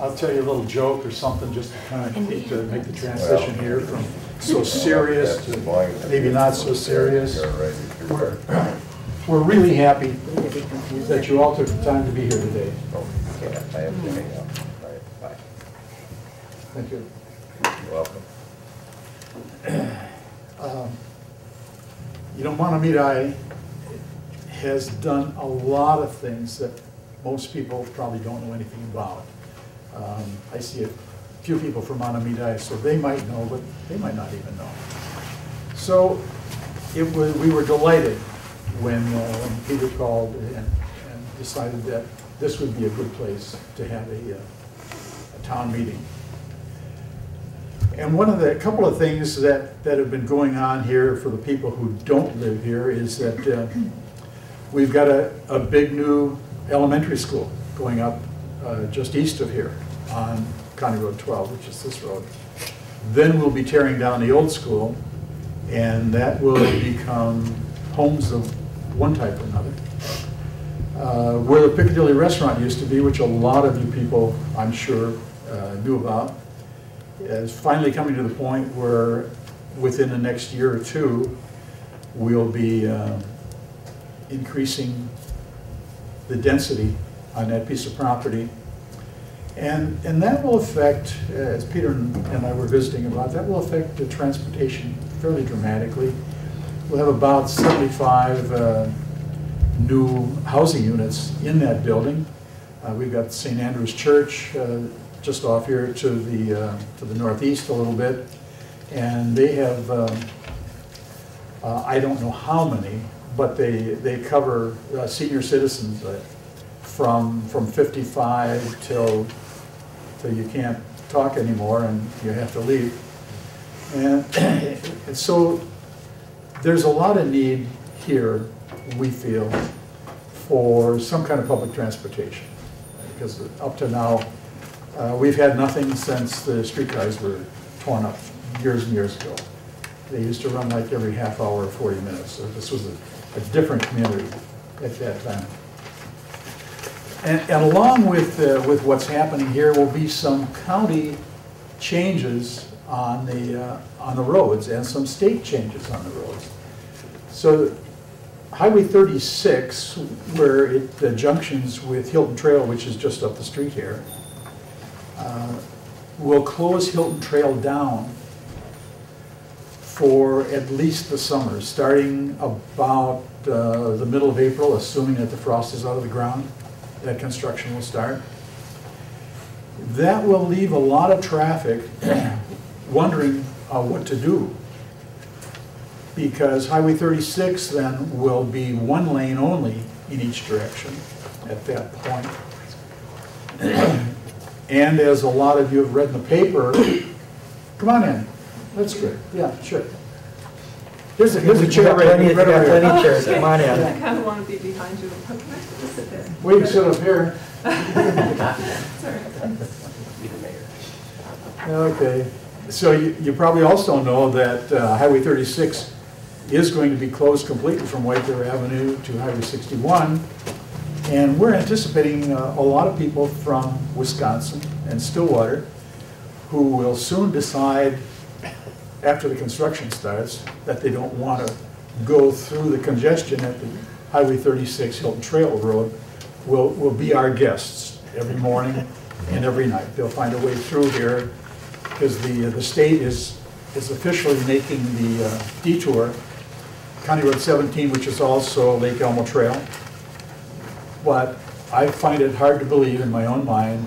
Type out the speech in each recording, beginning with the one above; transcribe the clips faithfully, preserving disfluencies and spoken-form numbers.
I'll tell you a little joke or something just to kind of keep, to make the transition well, here from so serious to maybe not so serious. We're, we're really happy that you all took the time to be here today. Thank you. You're welcome. Um, you know, Mahtomedi has done a lot of things that most people probably don't know anything about. Um, I see a few people from Mahtomedi, so they might know, but they might not even know. So it was, we were delighted when, uh, when Peter called and, and decided that this would be a good place to have a, uh, a town meeting. And one of the, a couple of things that, that have been going on here for the people who don't live here is that uh, we've got a, a big new elementary school going up uh, just east of here on County Road twelve, which is this road. Then we'll be tearing down the old school, and that will become homes of one type or another. Uh, where the Piccadilly restaurant used to be, which a lot of you people, I'm sure, uh, knew about, is finally coming to the point where within the next year or two, we'll be uh, increasing the density on that piece of property. And, and that will affect, as Peter and I were visiting about, that will affect the transportation fairly dramatically. We'll have about seventy-five uh, new housing units in that building. Uh, we've got Saint Andrew's Church uh, just off here to the, uh, to the northeast a little bit. And they have, uh, uh, I don't know how many, but they, they cover uh, senior citizens uh, from, from fifty-five till, till you can't talk anymore and you have to leave. And, and so there's a lot of need here, we feel, for some kind of public transportation. Because up to now, Uh, we've had nothing since the streetcars were torn up years and years ago. They used to run like every half hour or forty minutes. So this was a, a different community at that time. And, and along with, uh, with what's happening here will be some county changes on the, uh, on the roads and some state changes on the roads. So Highway thirty-six, where it uh, junctions with Hilton Trail, which is just up the street here, Uh, we'll close Hilton Trail down for at least the summer, starting about uh, the middle of April, assuming that the frost is out of the ground, that construction will start. That will leave a lot of traffic wondering uh, what to do, because Highway thirty-six then will be one lane only in each direction at that point. And as a lot of you have read in the paper, come on in. That's good. Yeah, sure. Here's a, here's a chair right here. Right right right oh, okay. Come on in. I kind of want to be behind you. How can I sit there? We can sit up here. Okay. So you, you probably also know that uh, Highway thirty-six is going to be closed completely from White Bear Avenue to Highway sixty-one. And we're anticipating uh, a lot of people from Wisconsin and Stillwater who will soon decide, after the construction starts, that they don't want to go through the congestion at the Highway thirty-six Hilton Trail Road, will, will be our guests every morning and every night. They'll find a way through here because the, uh, the state is, is officially making the uh, detour, County Road seventeen, which is also Lake Elmo Trail. But I find it hard to believe in my own mind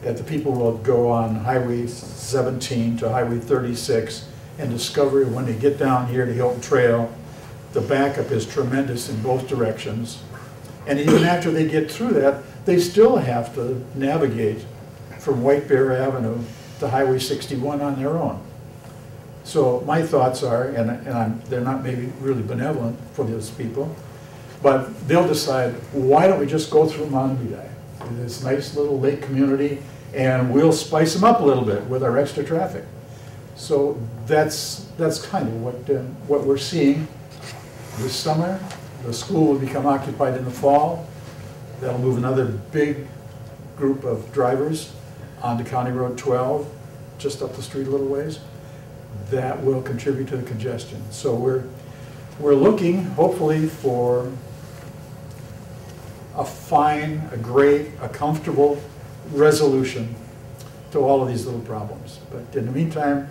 that the people will go on Highway seventeen to Highway thirty-six and discover when they get down here to Hilton Trail, the backup is tremendous in both directions. And even after they get through that, they still have to navigate from White Bear Avenue to Highway sixty-one on their own. So my thoughts are, and, and I'm, they're not maybe really benevolent for those people, but they'll decide, why don't we just go through Mahtomedi, this nice little lake community, and we'll spice them up a little bit with our extra traffic. So that's, that's kind of what, uh, what we're seeing this summer. The school will become occupied in the fall. That'll move another big group of drivers onto County Road twelve, just up the street a little ways, that will contribute to the congestion. So we're, we're looking, hopefully, for a fine, a great, a comfortable resolution to all of these little problems. But in the meantime,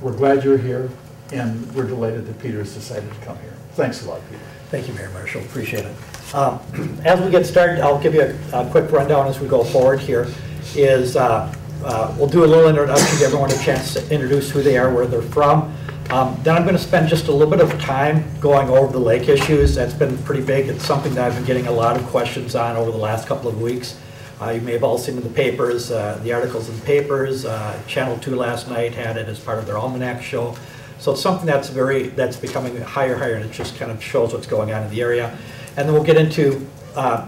we're glad you're here, and we're delighted that Peter has decided to come here. Thanks a lot, Peter. Thank you, Mayor Marshall. Appreciate it. Um, as we get started, I'll give you a, a quick rundown as we go forward here. Is uh, uh, we'll do a little introduction, give everyone a chance to introduce who they are, where they're from. Um, then I'm going to spend just a little bit of time going over the lake issues. That's been pretty big. It's something that I've been getting a lot of questions on over the last couple of weeks. Uh, you may have all seen in the papers, uh, the articles in the papers. Uh, Channel two last night had it as part of their Almanac show. So it's something that's very, that's becoming higher, higher, and it just kind of shows what's going on in the area. And then we'll get into uh,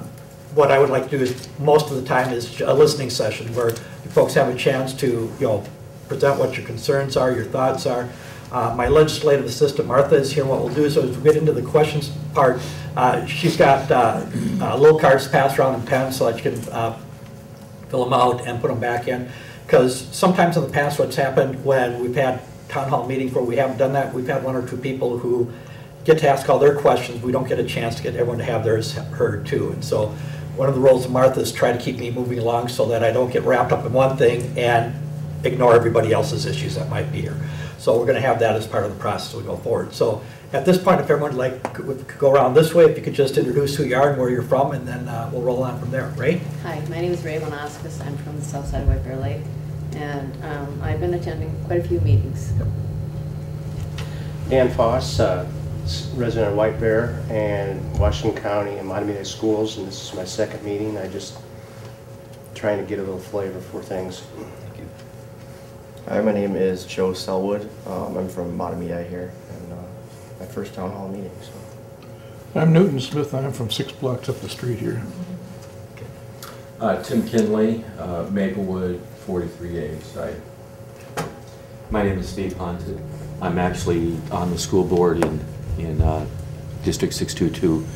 what I would like to do is most of the time is a listening session where you folks have a chance to, you know, present what your concerns are, your thoughts are. Uh, my legislative assistant, Martha, is here. What we'll do is as we get into the questions part, uh, she's got uh, uh, little cards passed around in pens so that you can uh, fill them out and put them back in. Because sometimes in the past what's happened when we've had town hall meetings where we haven't done that, we've had one or two people who get to ask all their questions. We don't get a chance to get everyone to have theirs heard too. And so one of the roles of Martha is try to keep me moving along so that I don't get wrapped up in one thing and ignore everybody else's issues that might be here. So we're going to have that as part of the process as we go forward. So at this point, if everyone would like could go around this way, if you could just introduce who you are and where you're from, and then uh, we'll roll on from there. Ray? Hi, my name is Ray Monoskis. I'm from the south side of White Bear Lake, and um, I've been attending quite a few meetings. Yep. Dan Foss, uh, resident of White Bear and Washington County and Mahtomedi Schools, and this is my second meeting. I just trying to get a little flavor for things. Hi, my name is Joe Selwood. Um, I'm from Mahtomedi here, and uh, my first town hall meeting. So. I'm Newton Smith. I'm from six blocks up the street here. Okay. Uh, Tim Kinley, uh, Maplewood, forty-three A site. My name is Steve Hunted. I'm actually on the school board in in uh, District six two two,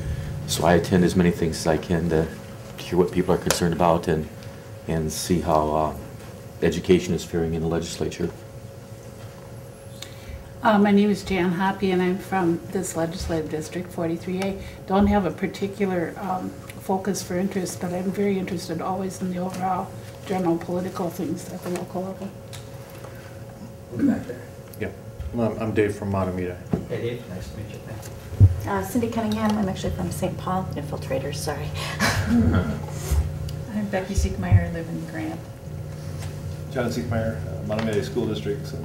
so I attend as many things as I can to hear what people are concerned about and and see how. Uh, education is faring in the legislature. Uh, my name is Jan Hoppe, and I'm from this legislative district, forty-three A. Don't have a particular um, focus for interest, but I'm very interested always in the overall general political things at the local level. We'll back there. Yeah. Well, I'm Dave from Mahtomedi. Hey, Dave. Nice to meet you. Thank you. Uh, Cindy Cunningham. I'm actually from Saint Paul. Infiltrators, sorry. I'm Becky Siegmeyer. I live in Grant. John Siegmeyer, uh, Mahtomedi School District. So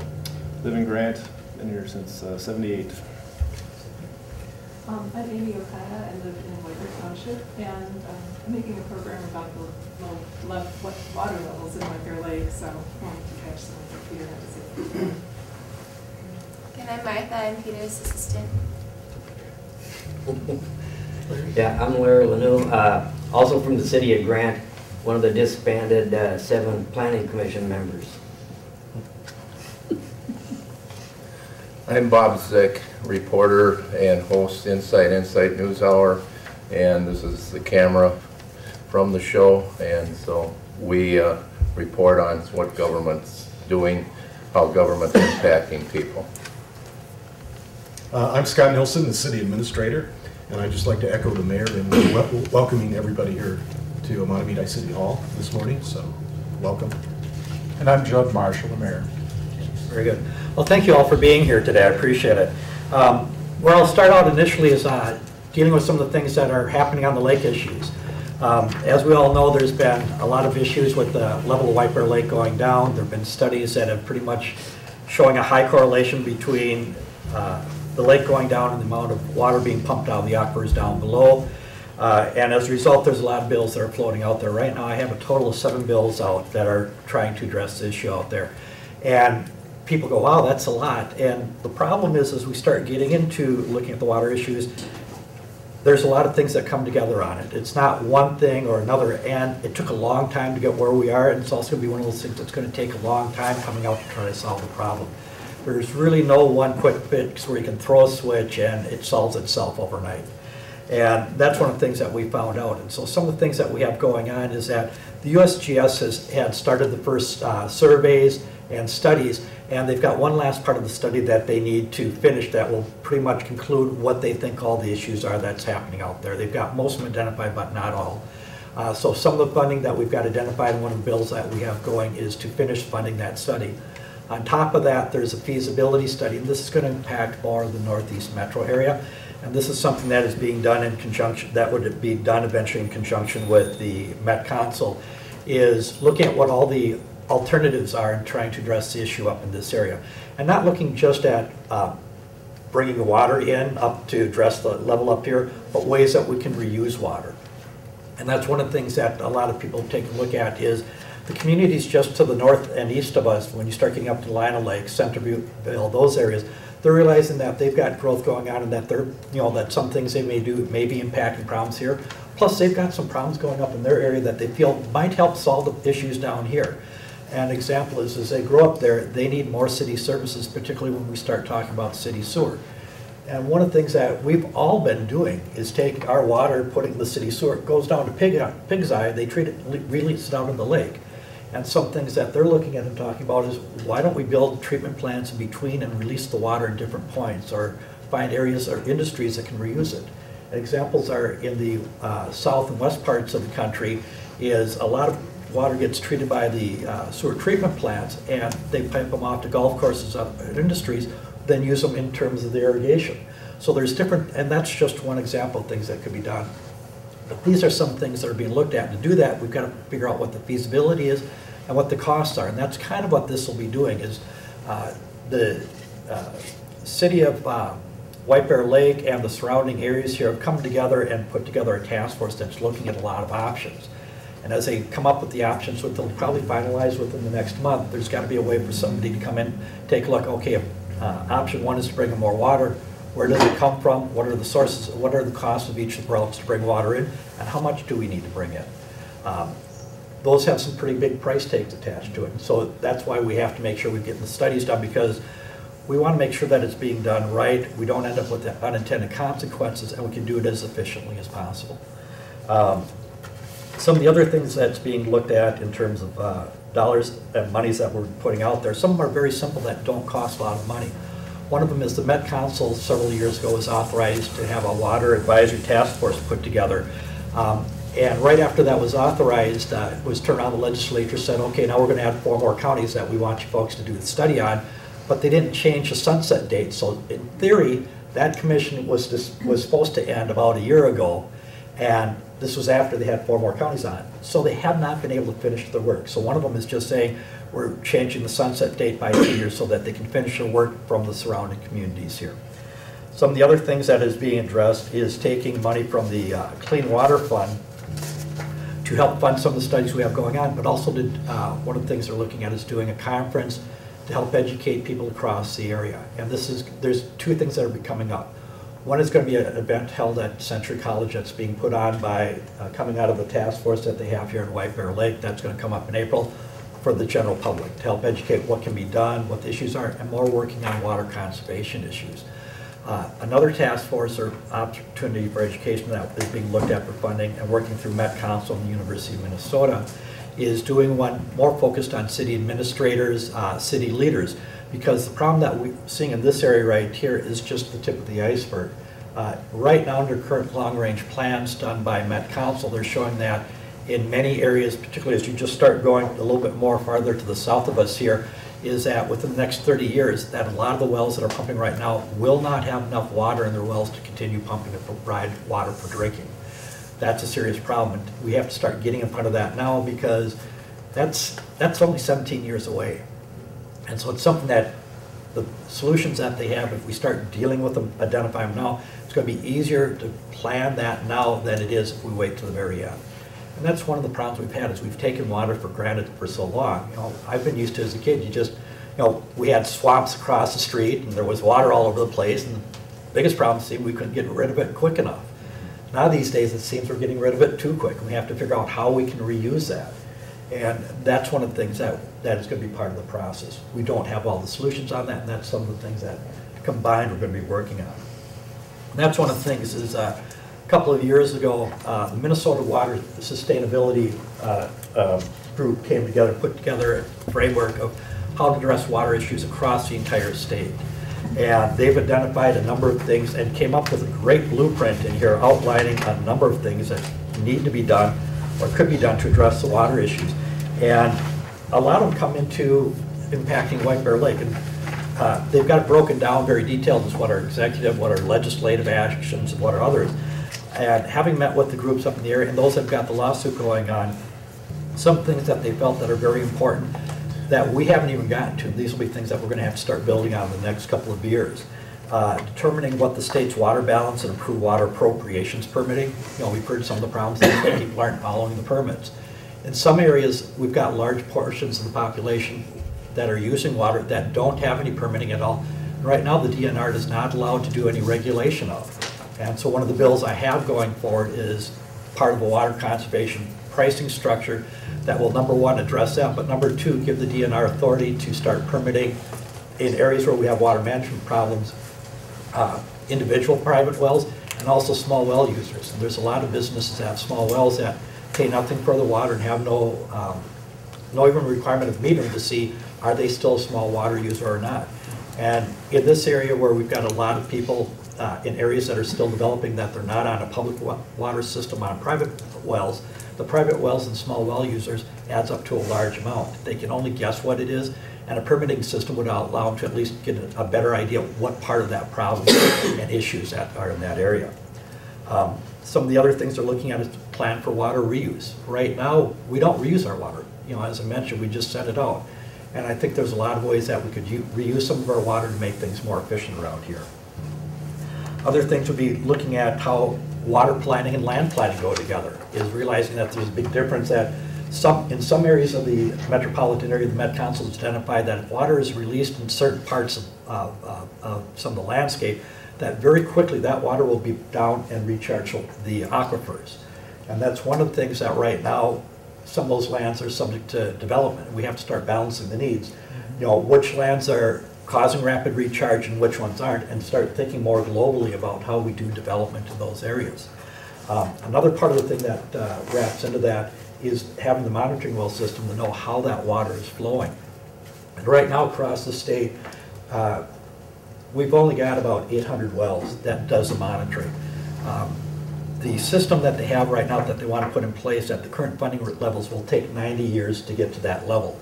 live in Grant, been here since uh, seventy-eight. Um, I'm Amy Okada. I live in White Bear Township, and um, I'm making a program about the low, low, low water levels in White Bear Lake, so I wanted to catch some of Peter and Again, I'm Martha. I'm Peter's assistant. Yeah, I'm Larry Lanou, uh, also from the city of Grant. One of the disbanded uh, seven planning commission members. I'm Bob Zick, reporter and host Inside Insight News Hour, and this is the camera from the show, and so we uh, report on what government's doing, how government's impacting people. Uh, I'm Scott Nilsen, the city administrator, and I'd just like to echo the mayor in wel welcoming everybody here to Mahtomedi City Hall this morning, so welcome. And I'm Judd Marshall, the mayor. Very good. Well, thank you all for being here today. I appreciate it. Um, where I'll start out initially is uh, dealing with some of the things that are happening on the lake issues. Um, as we all know, there's been a lot of issues with the level of White Bear Lake going down. There have been studies that have pretty much showing a high correlation between uh, the lake going down and the amount of water being pumped out of the aquifers down below. Uh, and as a result, there's a lot of bills that are floating out there. Right now, I have a total of seven bills out that are trying to address the issue out there. And people go, wow, that's a lot. And the problem is, as we start getting into looking at the water issues, there's a lot of things that come together on it. It's not one thing or another. And it took a long time to get where we are. And it's also going to be one of those things that's going to take a long time coming out to try to solve the problem. There's really no one quick fix where you can throw a switch and it solves itself overnight. And that's one of the things that we found out. And so some of the things that we have going on is that the U S G S has had started the first uh, surveys and studies, and they've got one last part of the study that they need to finish that will pretty much conclude what they think all the issues are that's happening out there. They've got most of them identified, but not all. Uh, so some of the funding that we've got identified in one of the bills that we have going is to finish funding that study. On top of that, there's a feasibility study, and this is going to impact more of the Northeast metro area. And this is something that is being done in conjunction, that would be done eventually in conjunction with the Met Council, is looking at what all the alternatives are and trying to address the issue up in this area. And not looking just at uh, bringing the water in up to address the level up here, but ways that we can reuse water. And that's one of the things that a lot of people take a look at is the communities just to the north and east of us, when you start getting up to Lionel Lake, Centerville, those areas, they're realizing that they've got growth going on and that they're, you know, that some things they may do may be impacting problems here. Plus, they've got some problems going up in their area that they feel might help solve the issues down here. An example is, as they grow up there, they need more city services, particularly when we start talking about city sewer. And one of the things that we've all been doing is take our water, putting the city sewer, it goes down to pig, Pig's Eye, they treat it, release it out in the lake. And some things that they're looking at and talking about is, why don't we build treatment plants in between and release the water in different points, or find areas or industries that can reuse it. Examples are in the uh, south and west parts of the country is a lot of water gets treated by the uh, sewer treatment plants, and they pipe them off to golf courses and industries, then use them in terms of the irrigation. So there's different, and that's just one example of things that could be done. But these are some things that are being looked at. To do that, we've got to figure out what the feasibility is and what the costs are. And that's kind of what this will be doing is uh, the uh, city of uh, White Bear Lake and the surrounding areas here have come together and put together a task force that's looking at a lot of options. And as they come up with the options, which they'll probably finalize within the next month, there's got to be a way for somebody to come in, take a look. Okay, if, uh, option one is to bring in more water. Where does it come from? What are the sources? What are the costs of each of the routes to bring water in? And how much do we need to bring in? Um, those have some pretty big price tags attached to it. So that's why we have to make sure we get the studies done, because we want to make sure that it's being done right. We don't end up with the unintended consequences, and we can do it as efficiently as possible. Um, some of the other things that's being looked at in terms of uh, dollars and monies that we're putting out there, some of them are very simple that don't cost a lot of money. One of them is the Met Council several years ago was authorized to have a water advisory task force put together. Um, and right after that was authorized, uh, it was turned on, the legislature said, okay, now we're going to add four more counties that we want you folks to do the study on. But they didn't change the sunset date. So in theory, that commission was, just, was supposed to end about a year ago. And this was after they had four more counties on it. So they have not been able to finish their work. So one of them is just saying, we're changing the sunset date by two years so that they can finish their work from the surrounding communities here. Some of the other things that is being addressed is taking money from the uh, Clean Water Fund to help fund some of the studies we have going on, but also to, uh, one of the things they're looking at is doing a conference to help educate people across the area. And this is, there's two things that are coming up. One is going to be an event held at Century College that's being put on by uh, coming out of the task force that they have here in White Bear Lake. That's going to come up in April for the general public to help educate what can be done, what the issues are, and more working on water conservation issues. Uh, another task force or opportunity for education that is being looked at for funding and working through Met Council and the University of Minnesota is doing one more focused on city administrators, uh, city leaders, because the problem that we're seeing in this area right here is just the tip of the iceberg. Uh, right now, under current long-range plans done by Met Council, they're showing that in many areas, particularly as you just start going a little bit more farther to the south of us here, is that within the next thirty years, that a lot of the wells that are pumping right now will not have enough water in their wells to continue pumping to provide water for drinking. That's a serious problem. We have to start getting in front of that now, because that's, that's only seventeen years away. And so it's something that the solutions that they have, if we start dealing with them, identify them now, it's going to be easier to plan that now than it is if we wait to the very end. And that's one of the problems we've had, is we've taken water for granted for so long. You know, I've been used to as a kid, you just, you know, we had swamps across the street and there was water all over the place, and the biggest problem seemed we couldn't get rid of it quick enough. Now these days it seems we're getting rid of it too quick, and we have to figure out how we can reuse that. And that's one of the things that, that is going to be part of the process. We don't have all the solutions on that, and that's some of the things that combined we're going to be working on. And that's one of the things is uh, couple of years ago, uh, the Minnesota Water Sustainability uh, uh, group came together, put together a framework of how to address water issues across the entire state. And they've identified a number of things and came up with a great blueprint in here outlining a number of things that need to be done or could be done to address the water issues. And a lot of them come into impacting White Bear Lake. And uh, they've got it broken down very detailed as what are executive, what are legislative actions, and what are others. And having met with the groups up in the area, and those that have got the lawsuit going on, some things that they felt that are very important that we haven't even gotten to. These will be things that we're going to have to start building on in the next couple of years. Uh, determining what the state's water balance and improved water appropriations permitting. You know, we've heard some of the problems that people aren't following the permits. In some areas, we've got large portions of the population that are using water that don't have any permitting at all. Right now, the D N R is not allowed to do any regulation of. And so one of the bills I have going forward is part of a water conservation pricing structure that will, number one, address that, but number two, give the D N R authority to start permitting in areas where we have water management problems, uh, individual private wells, and also small well users. And there's a lot of businesses that have small wells that pay nothing for the water and have no, um, no even requirement of metering to see are they still a small water user or not. And in this area where we've got a lot of people uh, in areas that are still developing that they're not on a public wa water system on private wells, the private wells and small well users adds up to a large amount. They can only guess what it is, and a permitting system would allow them to at least get a better idea of what part of that problem and issues that are in that area. Um, some of the other things they're looking at is plan for water reuse. Right now, we don't reuse our water. You know, as I mentioned, we just send it out. And I think there's a lot of ways that we could reuse some of our water to make things more efficient around here. Other things would be looking at how water planning and land planning go together, is realizing that there's a big difference that some, in some areas of the metropolitan area, the Met Council has identified that if water is released in certain parts of, uh, uh, of some of the landscape, that very quickly that water will be down and recharge the aquifers. And that's one of the things that right now some of those lands are subject to development. We have to start balancing the needs. You know, which lands are causing rapid recharge and which ones aren't, and start thinking more globally about how we do development in those areas. Um, another part of the thing that uh, wraps into that is having the monitoring well system to know how that water is flowing. And right now across the state, uh, we've only got about eight hundred wells that does the monitoring. Um, The system that they have right now that they want to put in place at the current funding levels will take ninety years to get to that level.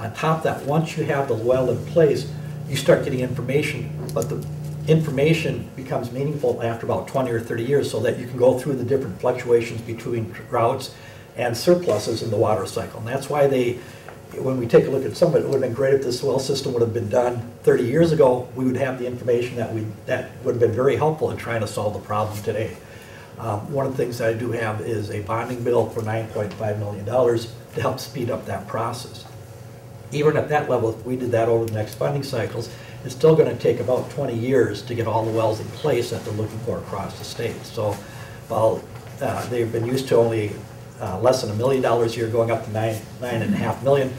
On top of that, once you have the well in place, you start getting information, but the information becomes meaningful after about twenty or thirty years so that you can go through the different fluctuations between droughts and surpluses in the water cycle. And that's why they, when we take a look at some of it, it would have been great if this well system would have been done thirty years ago. We would have the information that, we, that would have been very helpful in trying to solve the problem today. Um, one of the things that I do have is a bonding bill for nine point five million dollars to help speed up that process. Even at that level, if we did that over the next funding cycles, it's still going to take about twenty years to get all the wells in place that they're looking for across the state. So while uh, they've been used to only uh, less than a million dollars a year going up to nine, nine and a half million,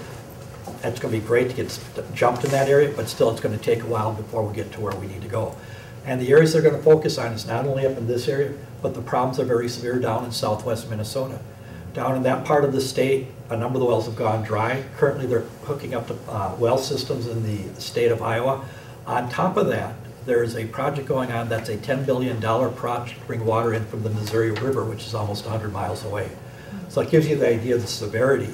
that's going to be great to get jumped in that area, but still it's going to take a while before we get to where we need to go. And the areas they're going to focus on is not only up in this area, but the problems are very severe down in southwest Minnesota. Down in that part of the state, a number of the wells have gone dry. Currently, they're hooking up to uh, well systems in the state of Iowa. On top of that, there is a project going on that's a ten billion dollar project to bring water in from the Missouri River, which is almost one hundred miles away. So it gives you the idea of the severity.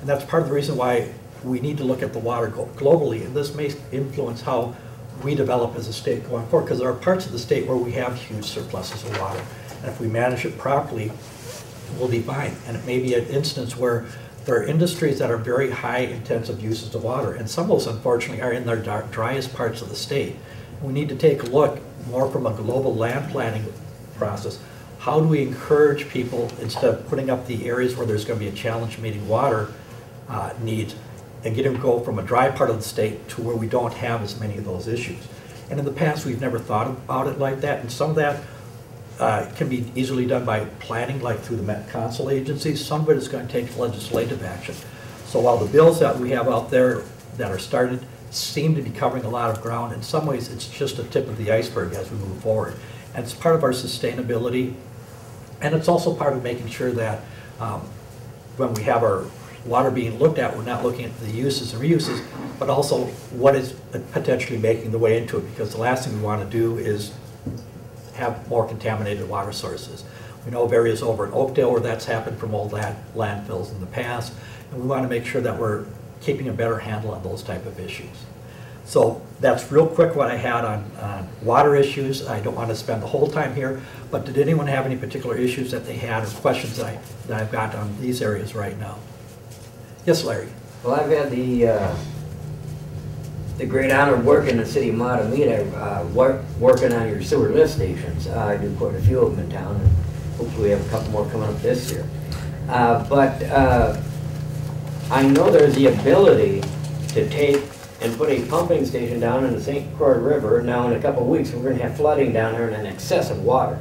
And that's part of the reason why we need to look at the water globally, and this may influence how we develop as a state going forward, because there are parts of the state where we have huge surpluses of water. And if we manage it properly, we'll be fine. And it may be an instance where there are industries that are very high intensive uses of water, and some of those, unfortunately, are in their dark, driest parts of the state. We need to take a look more from a global land planning process. How do we encourage people, instead of putting up the areas where there's going to be a challenge meeting water uh, needs, and get them to go from a dry part of the state to where we don't have as many of those issues. And in the past, we've never thought about it like that, and some of that uh, can be easily done by planning, like through the Met Council agencies. Some of it is going to take legislative action. So while the bills that we have out there that are started seem to be covering a lot of ground, in some ways it's just a tip of the iceberg as we move forward. And it's part of our sustainability And it's also part of making sure that um, when we have our water being looked at, we're not looking at the uses and reuses, but also what is potentially making the way into it, because the last thing we want to do is have more contaminated water sources. We know of areas over in Oakdale where that's happened from old land, landfills in the past, and we want to make sure that we're keeping a better handle on those type of issues. So that's real quick what I had on, on water issues. I don't want to spend the whole time here, but did anyone have any particular issues that they had or questions that, I, that I've got on these areas right now? Yes, Larry. Well, I've had the uh, the great honor of working in the city of Mahtomedi, uh, work, working on your sewer lift stations. Uh, I do quite a few of them in town, and hopefully we have a couple more coming up this year. Uh, but uh, I know there's the ability to take and put a pumping station down in the Saint Croix River. Now in a couple of weeks, we're going to have flooding down there and an excess of water.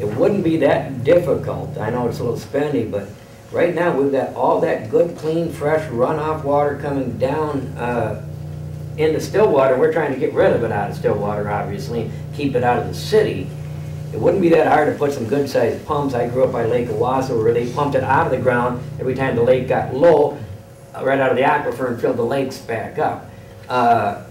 It wouldn't be that difficult. I know it's a little spendy, but right now, we've got all that good, clean, fresh runoff water coming down uh, into Stillwater. We're trying to get rid of it out of Stillwater, obviously, keep it out of the city. It wouldn't be that hard to put some good-sized pumps. I grew up by Lake Owasso where they pumped it out of the ground every time the lake got low, right out of the aquifer, and filled the lakes back up. Uh,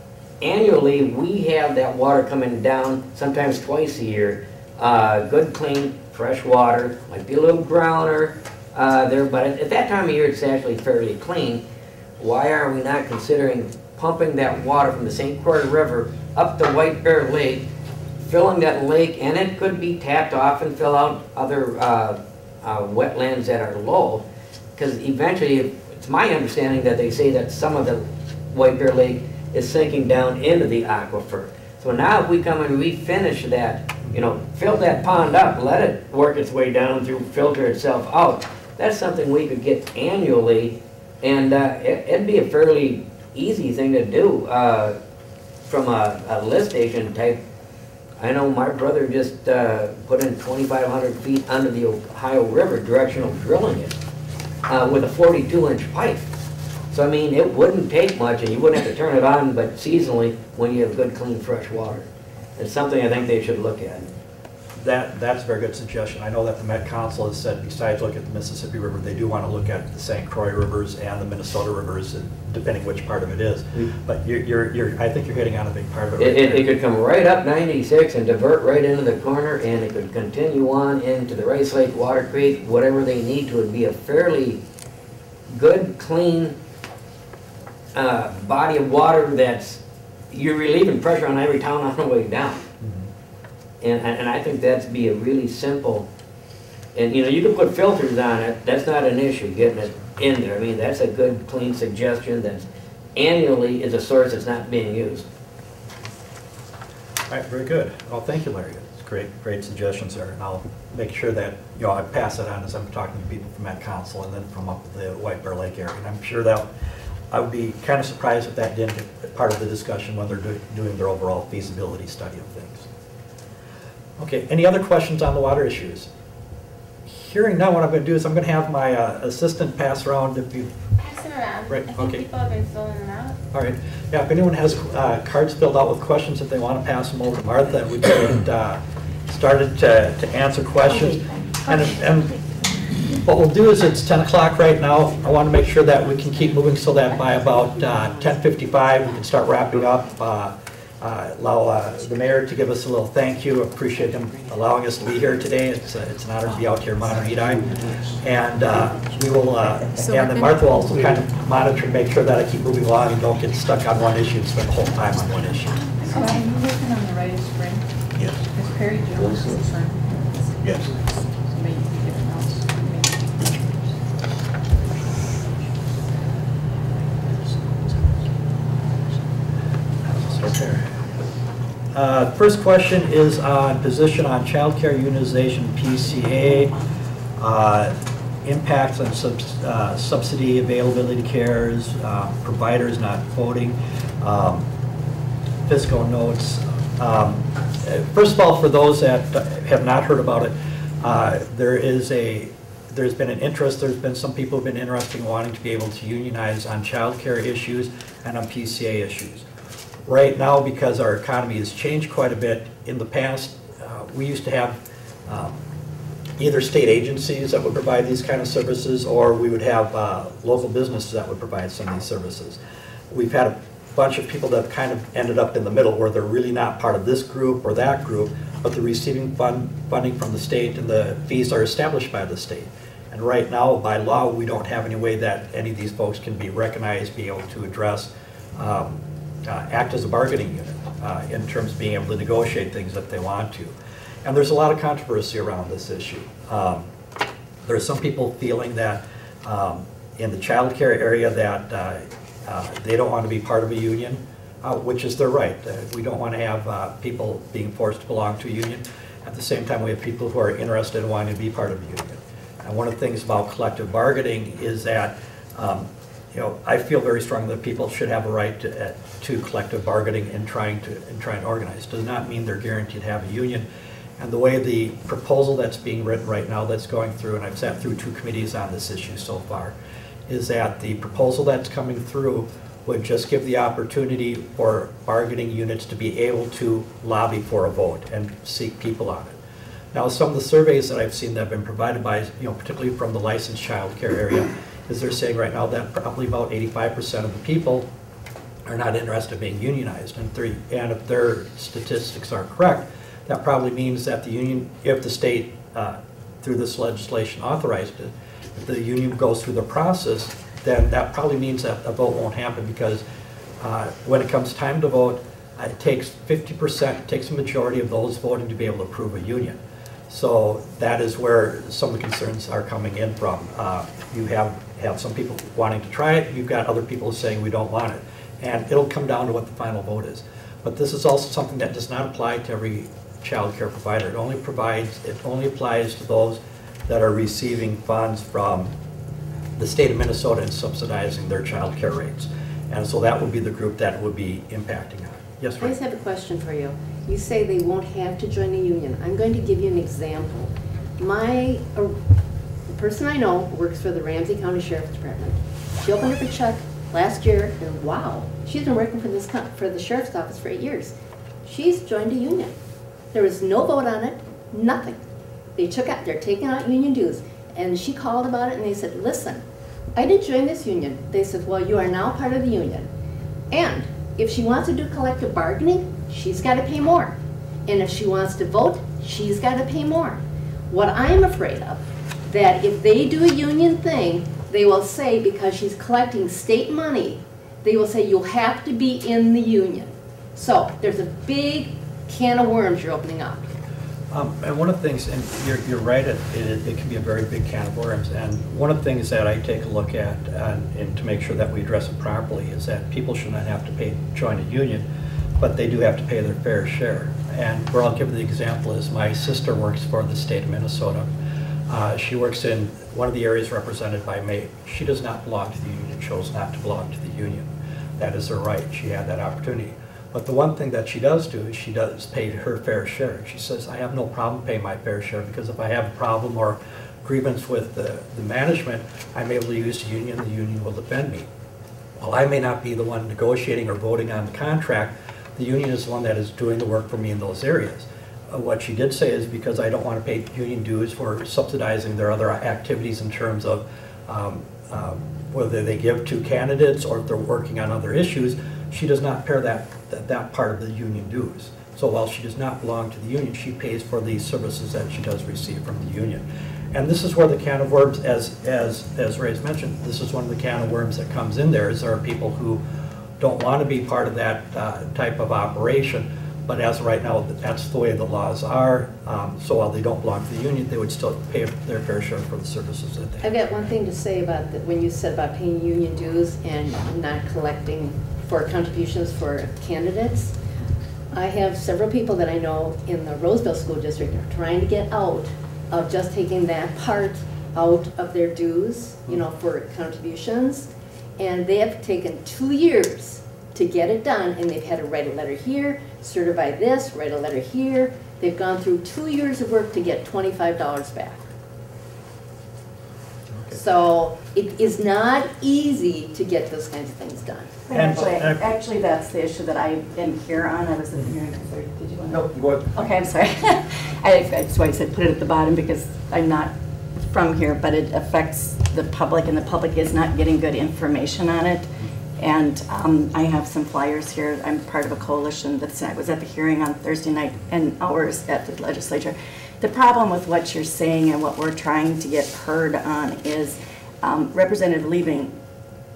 annually, we have that water coming down sometimes twice a year. Uh, good, clean, fresh water. Might be a little browner. Uh, there, but at that time of year it's actually fairly clean. Why are we not considering pumping that water from the Saint Croix River up the White Bear Lake, filling that lake, and it could be tapped off and fill out other uh, uh, wetlands that are low? Because eventually, it's my understanding that they say that some of the White Bear Lake is sinking down into the aquifer. So now if we come and refinish that, you know, fill that pond up, let it work its way down through, filter itself out, that's something we could get annually, and uh, it, it'd be a fairly easy thing to do uh, from a, a lift station type. I know my brother just uh, put in twenty-five hundred feet under the Ohio River, directional drilling it uh, with a forty-two inch pipe. So I mean, it wouldn't take much, and you wouldn't have to turn it on but seasonally when you have good, clean, fresh water. It's something I think they should look at. That, that's a very good suggestion. I know that the Met Council has said besides look at the Mississippi River, they do want to look at the Saint Croix Rivers and the Minnesota Rivers, depending which part of it is. Mm-hmm. But you're, you're, you're, I think you're hitting on a big part of it. Right it, it, it could come right up ninety-six and divert right into the corner, and it could continue on into the Rice Lake, Water Creek, whatever they need to. It would be a fairly good, clean uh, body of water that's, you're relieving pressure on every town on the way down. And, and I think that'd be a really simple, and you know, you can put filters on it, that's not an issue getting it in there. I mean, that's a good, clean suggestion that annually is a source that's not being used. All right, very good. Well, thank you, Larry. It's great, great suggestions there. And I'll make sure that, you know, I pass it on as I'm talking to people from that council and then from up the White Bear Lake area. And I'm sure that I would be kind of surprised if that didn't get part of the discussion when they're do, doing their overall feasibility study of things. Okay, any other questions on the water issues? Hearing none, what I'm going to do is I'm going to have my uh, assistant pass around if you... Pass it around. Right, I okay. People have been filling them out. All right. Yeah, if anyone has uh, cards filled out with questions, if they want to pass them over to Martha, we get uh, started to, to answer questions. Okay. And, and what we'll do is it's ten o'clock right now. I want to make sure that we can keep moving so that by about uh, ten fifty-five we can start wrapping up. Uh, Uh, allow uh, the mayor to give us a little thank you. Appreciate him allowing us to be here today. It's, uh, it's an honor to be out here in Mahtomedi. And uh, we will, uh, and then Martha will also kind of monitor and make sure that I keep moving along and don't get stuck on one issue and spend the whole time on one issue. So are you working on the right of spring? Yes. Is Perry Jones the son? Yes. So maybe you can get an answer. Okay. Uh, first question is on position on child care unionization P C A, uh, impacts on subs uh, subsidy availability to cares, uh, providers not quoting, um, fiscal notes. Um, first of all, for those that have not heard about it, uh, there is a there's been an interest. There's been some people who've been interested in wanting to be able to unionize on child care issues and on P C A issues. Right now, because our economy has changed quite a bit, in the past, uh, we used to have um, either state agencies that would provide these kind of services, or we would have uh, local businesses that would provide some of these services. We've had a bunch of people that kind of ended up in the middle, where they're really not part of this group or that group, but they're receiving fund, funding from the state, and the fees are established by the state. And right now, by law, we don't have any way that any of these folks can be recognized, be able to address, um, uh, act as a bargaining unit uh, in terms of being able to negotiate things if they want to. And there's a lot of controversy around this issue. Um, there are some people feeling that um, in the child care area that uh, uh, they don't want to be part of a union, uh, which is their right. Uh, we don't want to have uh, people being forced to belong to a union. At the same time, we have people who are interested in wanting to be part of a union. And one of the things about collective bargaining is that um, you know, I feel very strongly that people should have a right to, uh, to collective bargaining and trying to, and trying to organize. It does not mean they're guaranteed to have a union. And the way the proposal that's being written right now that's going through, and I've sat through two committees on this issue so far, is that the proposal that's coming through would just give the opportunity for bargaining units to be able to lobby for a vote and seek people on it. Now, some of the surveys that I've seen that have been provided by, you know, particularly from the licensed child care area, is they're saying right now that probably about eighty-five percent of the people are not interested in being unionized. And, three, and if their statistics are correct, that probably means that the union, if the state, uh, through this legislation authorized it, if the union goes through the process, then that probably means that a vote won't happen, because uh, when it comes time to vote, uh, it takes fifty percent, it takes a majority of those voting to be able to approve a union. So that is where some of the concerns are coming in from. Uh, you have, have some people wanting to try it, you've got other people saying we don't want it. And it'll come down to what the final vote is. But this is also something that does not apply to every child care provider. It only provides, it only applies to those that are receiving funds from the state of Minnesota and subsidizing their child care rates. And so that would be the group that would be impacting on it. Yes, Ray? I just have a question for you. You say they won't have to join a union. I'm going to give you an example. My uh, the person I know works for the Ramsey County Sheriff's Department. She opened up a check last year, and wow, she's been working for this for the sheriff's office for eight years. She's joined a union. There was no vote on it, nothing. They took out, they're taking out union dues. And she called about it, and they said, listen, I didn't join this union. They said, well, you are now part of the union. And if she wants to do collective bargaining, she's got to pay more. And if she wants to vote, she's got to pay more. What I'm afraid of, that if they do a union thing, they will say, because she's collecting state money, they will say, you'll have to be in the union. So there's a big can of worms you're opening up. Um, and one of the things, and you're, you're right, it, it, it can be a very big can of worms. And one of the things that I take a look at, and, and to make sure that we address it properly, is that people should not have to pay join a union, but they do have to pay their fair share. And where I'll give the example is my sister works for the state of Minnesota. Uh, she works in one of the areas represented by May. She does not belong to the union, chose not to belong to the union. That is her right. She had that opportunity. But the one thing that she does do is she does pay her fair share. She says, I have no problem paying my fair share, because if I have a problem or grievance with the, the management, I'm able to use the union, the union will defend me. While I may not be the one negotiating or voting on the contract, the union is the one that is doing the work for me in those areas. Uh, what she did say is, because I don't want to pay union dues for subsidizing their other activities in terms of um, um, whether they give to candidates or if they're working on other issues, she does not pay that, that, that part of the union dues. So while she does not belong to the union, she pays for the services that she does receive from the union. And this is where the can of worms, as, as, as Ray's mentioned, this is one of the can of worms that comes in there, is there are people who don't want to be part of that uh, type of operation, but as of right now, that's the way the laws are. Um, so while they don't belong to the union, they would still pay their fair share for the services that they have. I've got one thing to say about the, when you said about paying union dues and not collecting for contributions for candidates. I have several people that I know in the Roseville School District are trying to get out of just taking that part out of their dues, you know, for contributions. And they have taken two years to get it done, and they've had to write a letter here, certify this, write a letter here. They've gone through two years of work to get twenty-five dollars back. So it is not easy to get those kinds of things done. Actually, actually, that's the issue that I am here on. I was in here. Did you want to? No, you go ahead. Okay, I'm sorry. I, that's why I said put it at the bottom, because I'm not from here, but it affects the public, and the public is not getting good information on it. And um, I have some flyers here. I'm part of a coalition that's, I was at the hearing on Thursday night and hours at the legislature. The problem with what you're saying and what we're trying to get heard on is um, Representative Liebing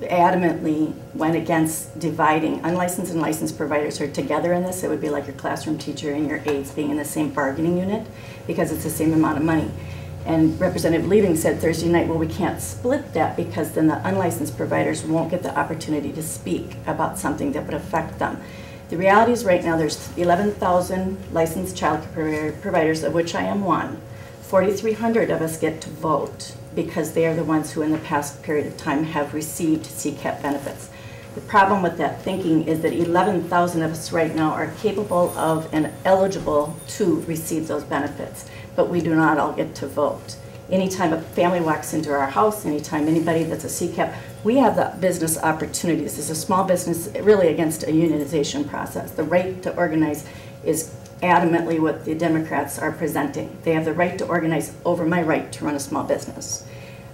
adamantly went against dividing. Unlicensed and licensed providers are together in this. It would be like your classroom teacher and your aides being in the same bargaining unit, because it's the same amount of money. And Representative Liebing said Thursday night, well, we can't split that because then the unlicensed providers won't get the opportunity to speak about something that would affect them. The reality is right now there's eleven thousand licensed child care providers, of which I am one. forty-three hundred of us get to vote because they are the ones who in the past period of time have received C CAP benefits. The problem with that thinking is that eleven thousand of us right now are capable of and eligible to receive those benefits, but we do not all get to vote. Anytime a family walks into our house, anytime anybody that's a C CAP, we have the business opportunities. As a small business, really against a unionization process. The right to organize is adamantly what the Democrats are presenting. They have the right to organize over my right to run a small business.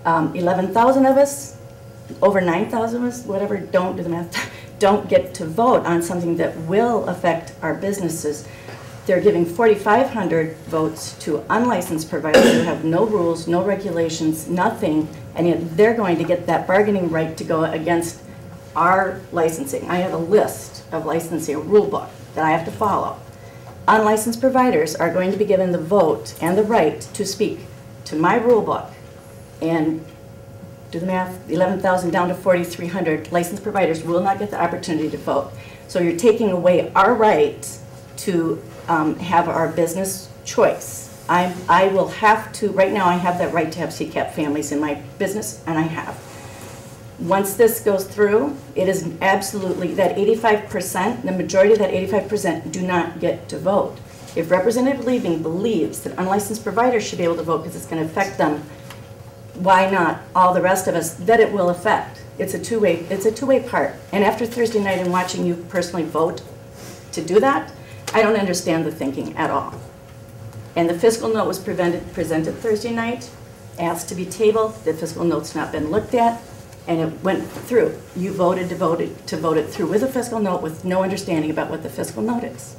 Um, eleven thousand of us, over nine thousand of us, whatever, don't do the math, don't get to vote on something that will affect our businesses. They're giving forty-five hundred votes to unlicensed providers who have no rules, no regulations, nothing, and yet they're going to get that bargaining right to go against our licensing. I have a list of licensing, a rule book that I have to follow. Unlicensed providers are going to be given the vote and the right to speak to my rule book, and do the math, eleven thousand down to forty-three hundred licensed providers will not get the opportunity to vote. So you're taking away our right to um, have our business choice. I, I will have to, right now I have that right to have C CAP families in my business, and I have. Once this goes through, it is absolutely, that eighty-five percent, the majority of that eighty-five percent do not get to vote. If Representative Liebing believes that unlicensed providers should be able to vote because it's going to affect them, why not all the rest of us that it will affect? It's a two-way, it's a two-way part. And after Thursday night and watching you personally vote to do that, I don't understand the thinking at all. And the fiscal note was prevented, presented Thursday night, asked to be tabled. The fiscal note's not been looked at, and it went through. You voted to vote it, to vote it through with a fiscal note with no understanding about what the fiscal note is.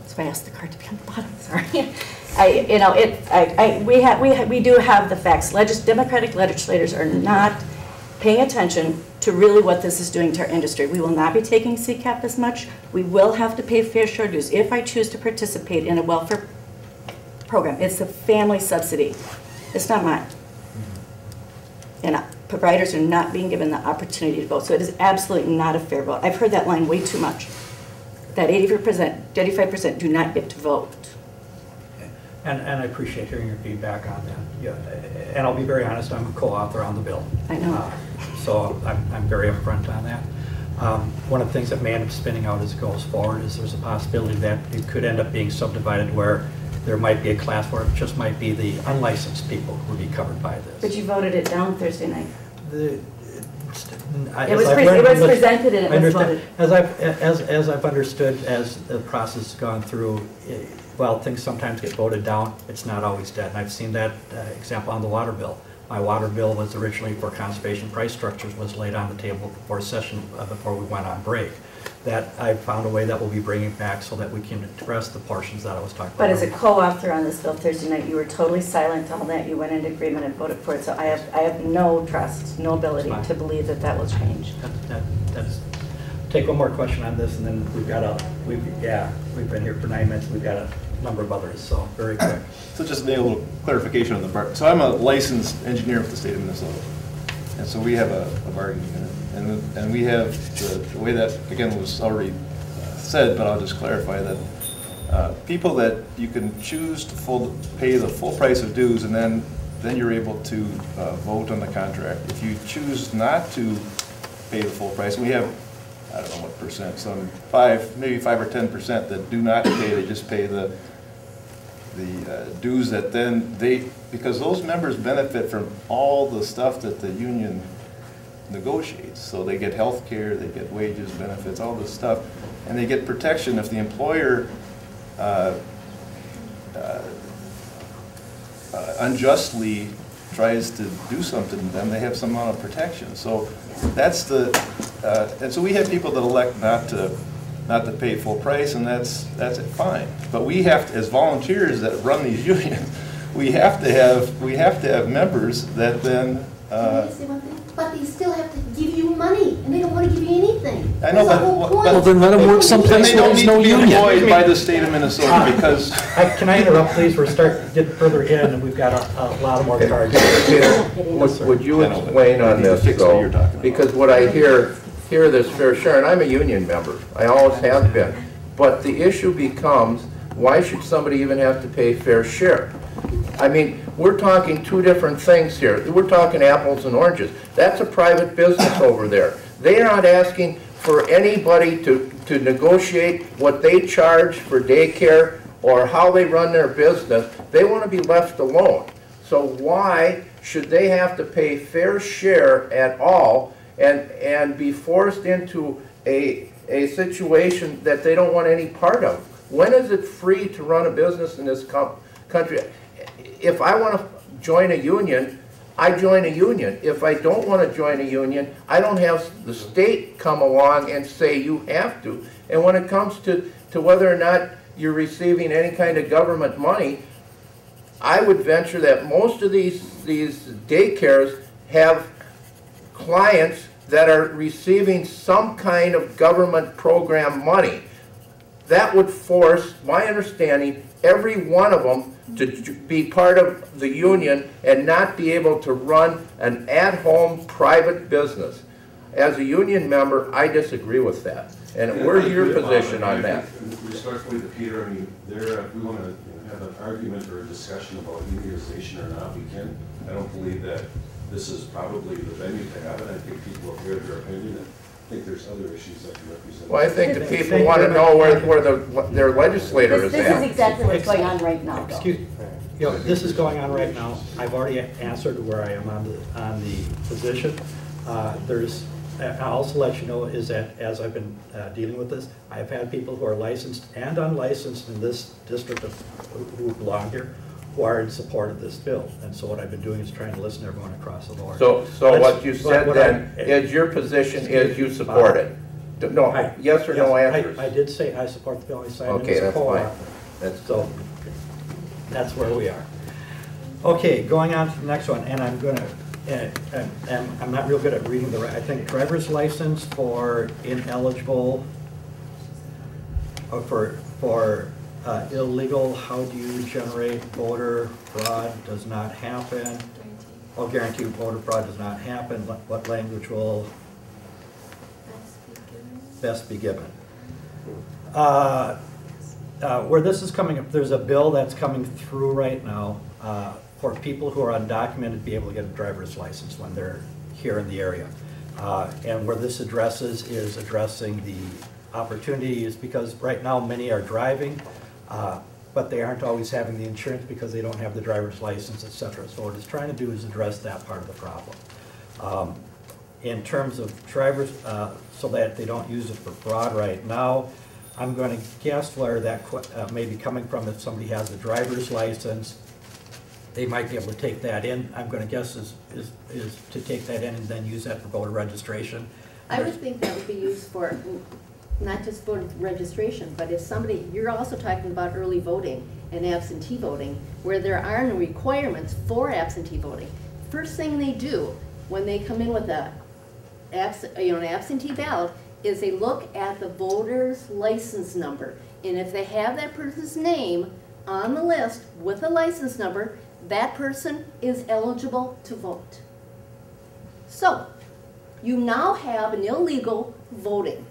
That's why I asked the card to be on the bottom. Sorry. I, you know, it. I, I, we have, we have, we do have the facts. Legis- Democratic legislators are not paying attention to really what this is doing to our industry. We will not be taking C CAP as much. We will have to pay fair share dues if I choose to participate in a welfare program. It's a family subsidy. It's not mine. And providers are not being given the opportunity to vote. So it is absolutely not a fair vote. I've heard that line way too much. That eighty-five percent do not get to vote. And, and I appreciate hearing your feedback on that. Yeah, and I'll be very honest, I'm a co-author on the bill. I know. Uh, So I'm, I'm very upfront on that. Um, one of the things that may end up spinning out as it goes forward is there's a possibility that it could end up being subdivided where there might be a class where it just might be the unlicensed people who would be covered by this. But you voted it down Thursday night. The, I, it was, pre learned, it was much, presented and it was voted. As I've, as, as I've understood, as the process has gone through, it, well, things sometimes get voted down. It's not always dead. And I've seen that uh, example on the water bill. My water bill was originally for conservation price structures, was laid on the table before session, uh, before we went on break. That I found a way that we'll be bringing back so that we can address the portions that I was talking but about. But as a co-author on this bill Thursday night, you were totally silent on that. You went into agreement and voted for it. So I have, I have no trust, no ability to believe that that will change. That, that, that's, take one more question on this, and then we've got a, we've, yeah, we've been here for nine minutes. We've got a number of others, so very quick. So just need a little clarification on the bar. So I'm a licensed engineer with the state of Minnesota, and so we have a, a bargaining unit, and and we have the, the way that again was already uh, said, but I'll just clarify that uh, people that you can choose to full pay the full price of dues, and then then you're able to uh, vote on the contract. If you choose not to pay the full price, and we have, I don't know what percent, some five, maybe five or ten percent that do not pay. They just pay the the uh, dues that then they, because those members benefit from all the stuff that the union negotiates. So they get health care, they get wages, benefits, all this stuff, and they get protection if the employer uh, uh, uh, unjustly tries to do something to them, they have some amount of protection. So that's the, uh, and so we have people that elect not to, not to pay full price, and that's that's it, fine. But we have to, as volunteers that run these unions, we have to have we have to have members that then. Uh, but they still have to give you money, and they don't want to give you anything. I know, but, well, but well, then let them work someplace where there's no union. They don't need to be employed by the state of Minnesota because. I, can I interrupt, please? We're starting to get further in, and we've got a, a lot more cards. would, would you explain on this, though? Because what I hear here, there's fair share, and I'm a union member. I always have been. But the issue becomes, why should somebody even have to pay fair share? I mean, we're talking two different things here. We're talking apples and oranges. That's a private business over there. They're not asking for anybody to, to negotiate what they charge for daycare or how they run their business. They want to be left alone. So why should they have to pay fair share at all and, and be forced into a, a situation that they don't want any part of? When is it free to run a business in this co- country? If I want to join a union, I join a union. If I don't want to join a union, I don't have the state come along and say you have to. And when it comes to, to whether or not you're receiving any kind of government money, I would venture that most of these, these daycares have clients that are receiving some kind of government program money. That would force, my understanding, every one of them to be part of the union and not be able to run an at-home private business. As a union member, I disagree with that. And yeah, where's your position on, on that? Respectfully to Peter, I mean, there, if we want to have an argument or a discussion about unionization or not, we can. I don't believe that this is probably the venue to have it. I think people have heard their opinion. I think there's other issues that can represent. Well, I think the people want to know where, where the, their legislator is at. This is exactly what's going on right now. Excuse me. You know, this is going on right now. I've already answered where I am on the, on the position. Uh, there's, I'll also let you know is that as I've been uh, dealing with this, I've had people who are licensed and unlicensed in this district of, who belong here, who are in support of this bill. And so what I've been doing is trying to listen to everyone across the board. So so Let's, what you said what then I, is your position is you support uh, it? No, I, yes or yes, no answers? I, I did say I support the bill. I signed okay, that's fine. That's so okay. That's where we are. Okay, going on to the next one, and I'm going to, and, and, and I'm not real good at reading the, I think driver's license for ineligible, or for, for, Uh, illegal, how do you generate voter fraud does not happen? Guaranteed. Oh, guaranteed voter fraud does not happen. What, what language will best be given? Uh, uh, where this is coming up, there's a bill that's coming through right now uh, for people who are undocumented to be able to get a driver's license when they're here in the area. Uh, and where this addresses is addressing the opportunities because right now many are driving. Uh, but they aren't always having the insurance because they don't have the driver's license, et cetera. So what it's trying to do is address that part of the problem. Um, in terms of drivers, uh, so that they don't use it for fraud right now, I'm going to guess where that uh, may be coming from. If somebody has a driver's license, they might be able to take that in. I'm going to guess is, is, is to take that in and then use that for voter registration. I would think that would be used for not just voter registration, but if somebody, you're also talking about early voting and absentee voting, where there are no requirements for absentee voting. First thing they do when they come in with a, you know, an absentee ballot is they look at the voter's license number. And if they have that person's name on the list with a license number, that person is eligible to vote. So you now have an illegal voting.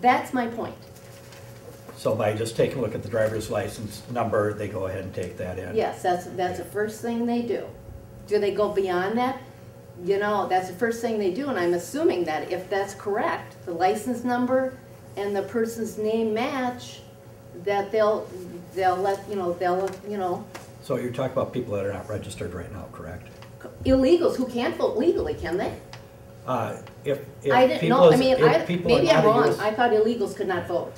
That's my point. So by just taking a look at the driver's license number, they go ahead and take that in? Yes, that's, that's the first thing they do. Do they go beyond that? You know, that's the first thing they do, and I'm assuming that if that's correct, the license number and the person's name match, that they'll they'll let you know they'll you know. So you're talking about people that are not registered right now, correct? Illegals who can't vote legally, can they? Uh, if, if I didn't know. I mean, I, maybe I'm wrong. Use, I thought illegals could not vote.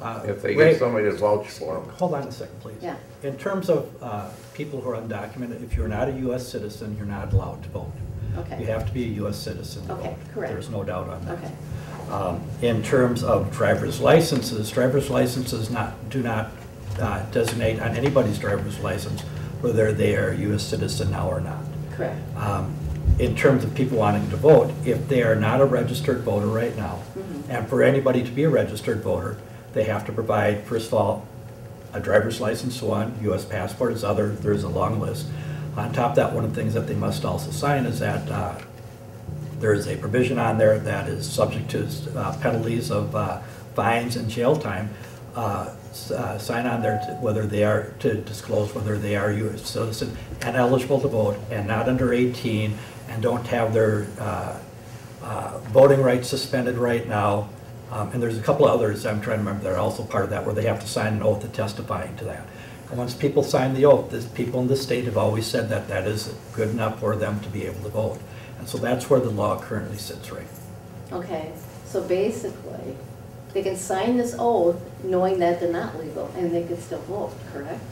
Uh, if they Ray, get somebody to vouch for them. Hold on a second, please. Yeah. In terms of uh, people who are undocumented, if you're not a U S citizen, you're not allowed to vote. Okay. You have to be a U S citizen to okay, vote. Correct. There's no doubt on that. Okay. Um, in terms of driver's licenses, driver's licenses not do not uh, designate on anybody's driver's license whether they are a U S citizen now or not. Correct. Um, in terms of people wanting to vote, if they are not a registered voter right now, mm-hmm. and for anybody to be a registered voter, they have to provide, first of all, a driver's license, one, U S passport is other, there's a long list. On top of that, one of the things that they must also sign is that uh, there is a provision on there that is subject to uh, penalties of uh, fines and jail time. Uh, uh, sign on there to whether they are to disclose whether they are U S citizen and eligible to vote and not under eighteen and don't have their uh, uh, voting rights suspended right now. Um, and there's a couple of others I'm trying to remember that are also part of that where they have to sign an oath testifying to that. And once people sign the oath, this, people in this state have always said that that is good enough for them to be able to vote. And so that's where the law currently sits right now. Okay, so basically they can sign this oath knowing that they're not legal and they can still vote, correct?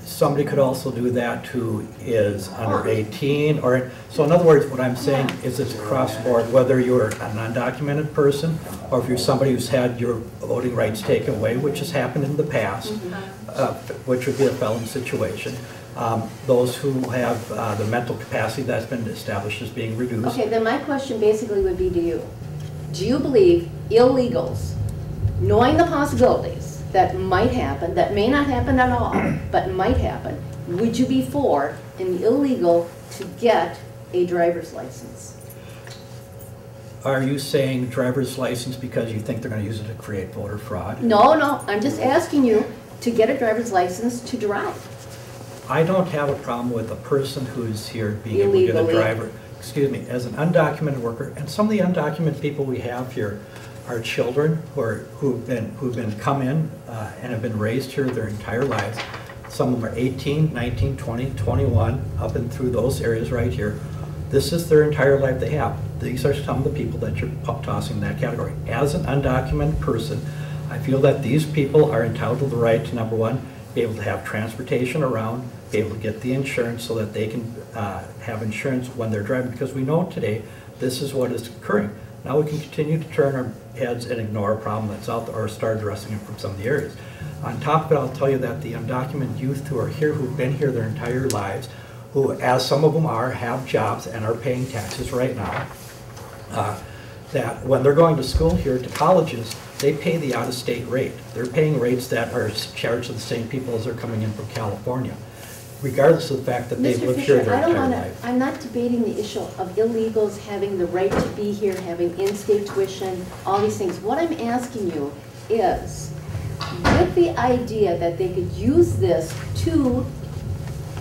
Somebody could also do that who is under eighteen, or so in other words, what I'm saying is it's across the board, whether you're an undocumented person or if you're somebody who's had your voting rights taken away, which has happened in the past, mm-hmm. uh, which would be a felon situation. Um, those who have uh, the mental capacity that's been established as being reduced. Okay, then my question basically would be to you. Do you believe illegals, knowing the possibilities that might happen, that may not happen at all, but might happen, would you be for an illegal to get a driver's license? Are you saying driver's license because you think they're going to use it to create voter fraud? No, no, I'm just asking you to get a driver's license to drive. I don't have a problem with a person who is here being Illegally. able to get a driver. Excuse me, as an undocumented worker, and some of the undocumented people we have here are children who are, who've been who've been come in uh, and have been raised here their entire lives. Some of them are eighteen, nineteen, twenty, twenty-one, up and through those areas right here. This is their entire life they have. These are some of the people that you're tossing in that category. As an undocumented person, I feel that these people are entitled to the right to, number one, be able to have transportation around, be able to get the insurance so that they can uh, have insurance when they're driving, because we know today this is what is occurring. Now we can continue to turn our heads and ignore a problem that's out there or start addressing it from some of the areas. On top of it, I'll tell you that the undocumented youth who are here, who've been here their entire lives, who, as some of them are, have jobs and are paying taxes right now, uh, that when they're going to school here, to colleges, they pay the out-of-state rate. They're paying rates that are charged to the same people as they're coming in from California, regardless of the fact that they've lived here their entire life. I'm not debating the issue of illegals having the right to be here, having in-state tuition, all these things. What I'm asking you is, with the idea that they could use this to,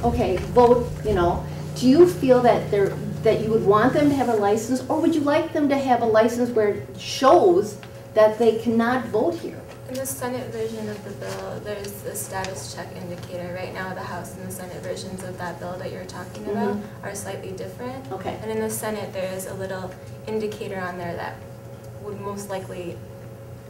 okay, vote, you know, do you feel that they're, that you would want them to have a license, or would you like them to have a license where it shows that they cannot vote here? In the Senate version of the bill, there's a status check indicator. Right now, the House and the Senate versions of that bill that you're talking about mm-hmm. are slightly different. Okay. And in the Senate, there is a little indicator on there that would most likely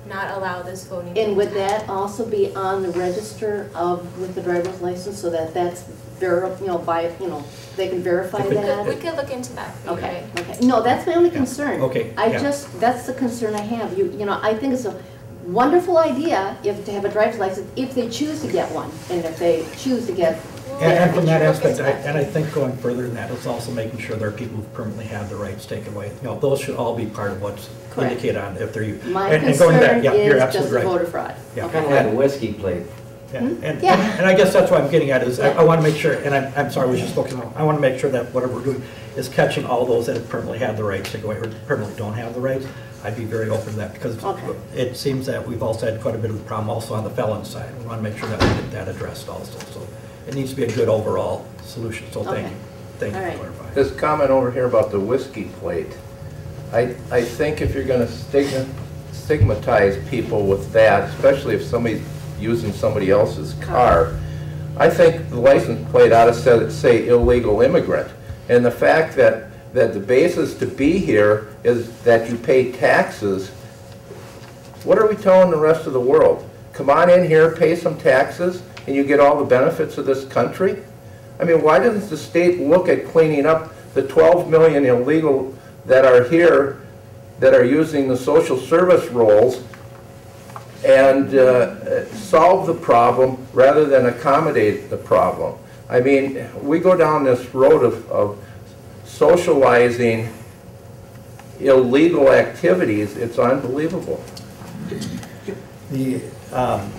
not allow this voting. And would that also be on the register of with the driver's license so that that's ver you know by you know they can verify we that? Could, we could look into that. Okay. Right? Okay. No, that's my only yeah. concern. Okay. I yeah. just that's the concern I have. You you know I think it's a wonderful idea if to have a driver's license if they choose to get one and if they choose to get. And, and from that aspect, I, and I think going further than that, it's also making sure there are people who permanently have the rights taken away. You know, those should all be part of what's Correct. indicated on if they're used. My and, concern and going back, yeah, is you're absolutely just right. voter fraud. Yeah. Okay. Kind of like a whiskey plate. Yeah. Hmm? And, and, yeah. and I guess that's what I'm getting at is yeah. I, I want to make sure, and I'm, I'm sorry, we just focusing on, I want to make sure that whatever we're doing is catching all those that permanently have the rights taken away or permanently don't have the rights. I'd be very open to that because okay. it seems that we've also had quite a bit of a problem also on the felon side. We want to make sure that we get that addressed also. So it needs to be a good overall solution. So okay. thank you. Thank All you right. for clarifying. This comment over here about the whiskey plate, I, I think if you're going to stigma, stigmatize people with that, especially if somebody's using somebody else's car. I think the license plate ought to say illegal immigrant. And the fact that, that the basis to be here is that you pay taxes, what are we telling the rest of the world? Come on in here, pay some taxes, and you get all the benefits of this country? I mean, why doesn't the state look at cleaning up the twelve million illegal that are here that are using the social service roles and uh, solve the problem rather than accommodate the problem? I mean, we go down this road of, of socializing illegal activities. It's unbelievable. The, um,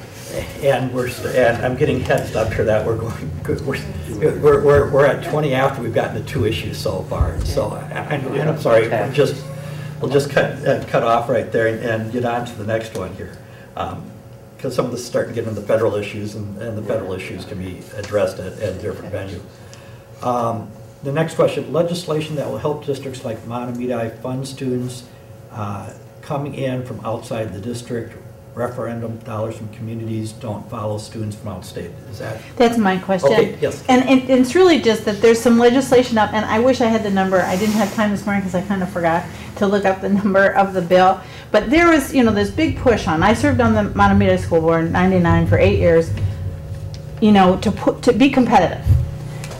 and we're and I'm getting heads up for that. We're going. We're we're we're, we're at twenty after we've gotten to two issues so far. And so I, and, and I'm sorry. We'll just we'll just cut uh, cut off right there and, and get on to the next one here. Um, because some of this is starting to get into the federal issues, and, and the federal issues can be addressed at, at a different venue. Um, the next question, legislation that will help districts like Mahtomedi fund students uh, coming in from outside the district, referendum dollars from communities don't follow students from out state. Is that? That's my question. Okay, yes. And, and it's really just that there's some legislation up, and I wish I had the number. I didn't have time this morning because I kind of forgot to look up the number of the bill. But there was, you know, this big push on. I served on the Mahtomedi School Board in ninety-nine for eight years, you know, to put, to be competitive,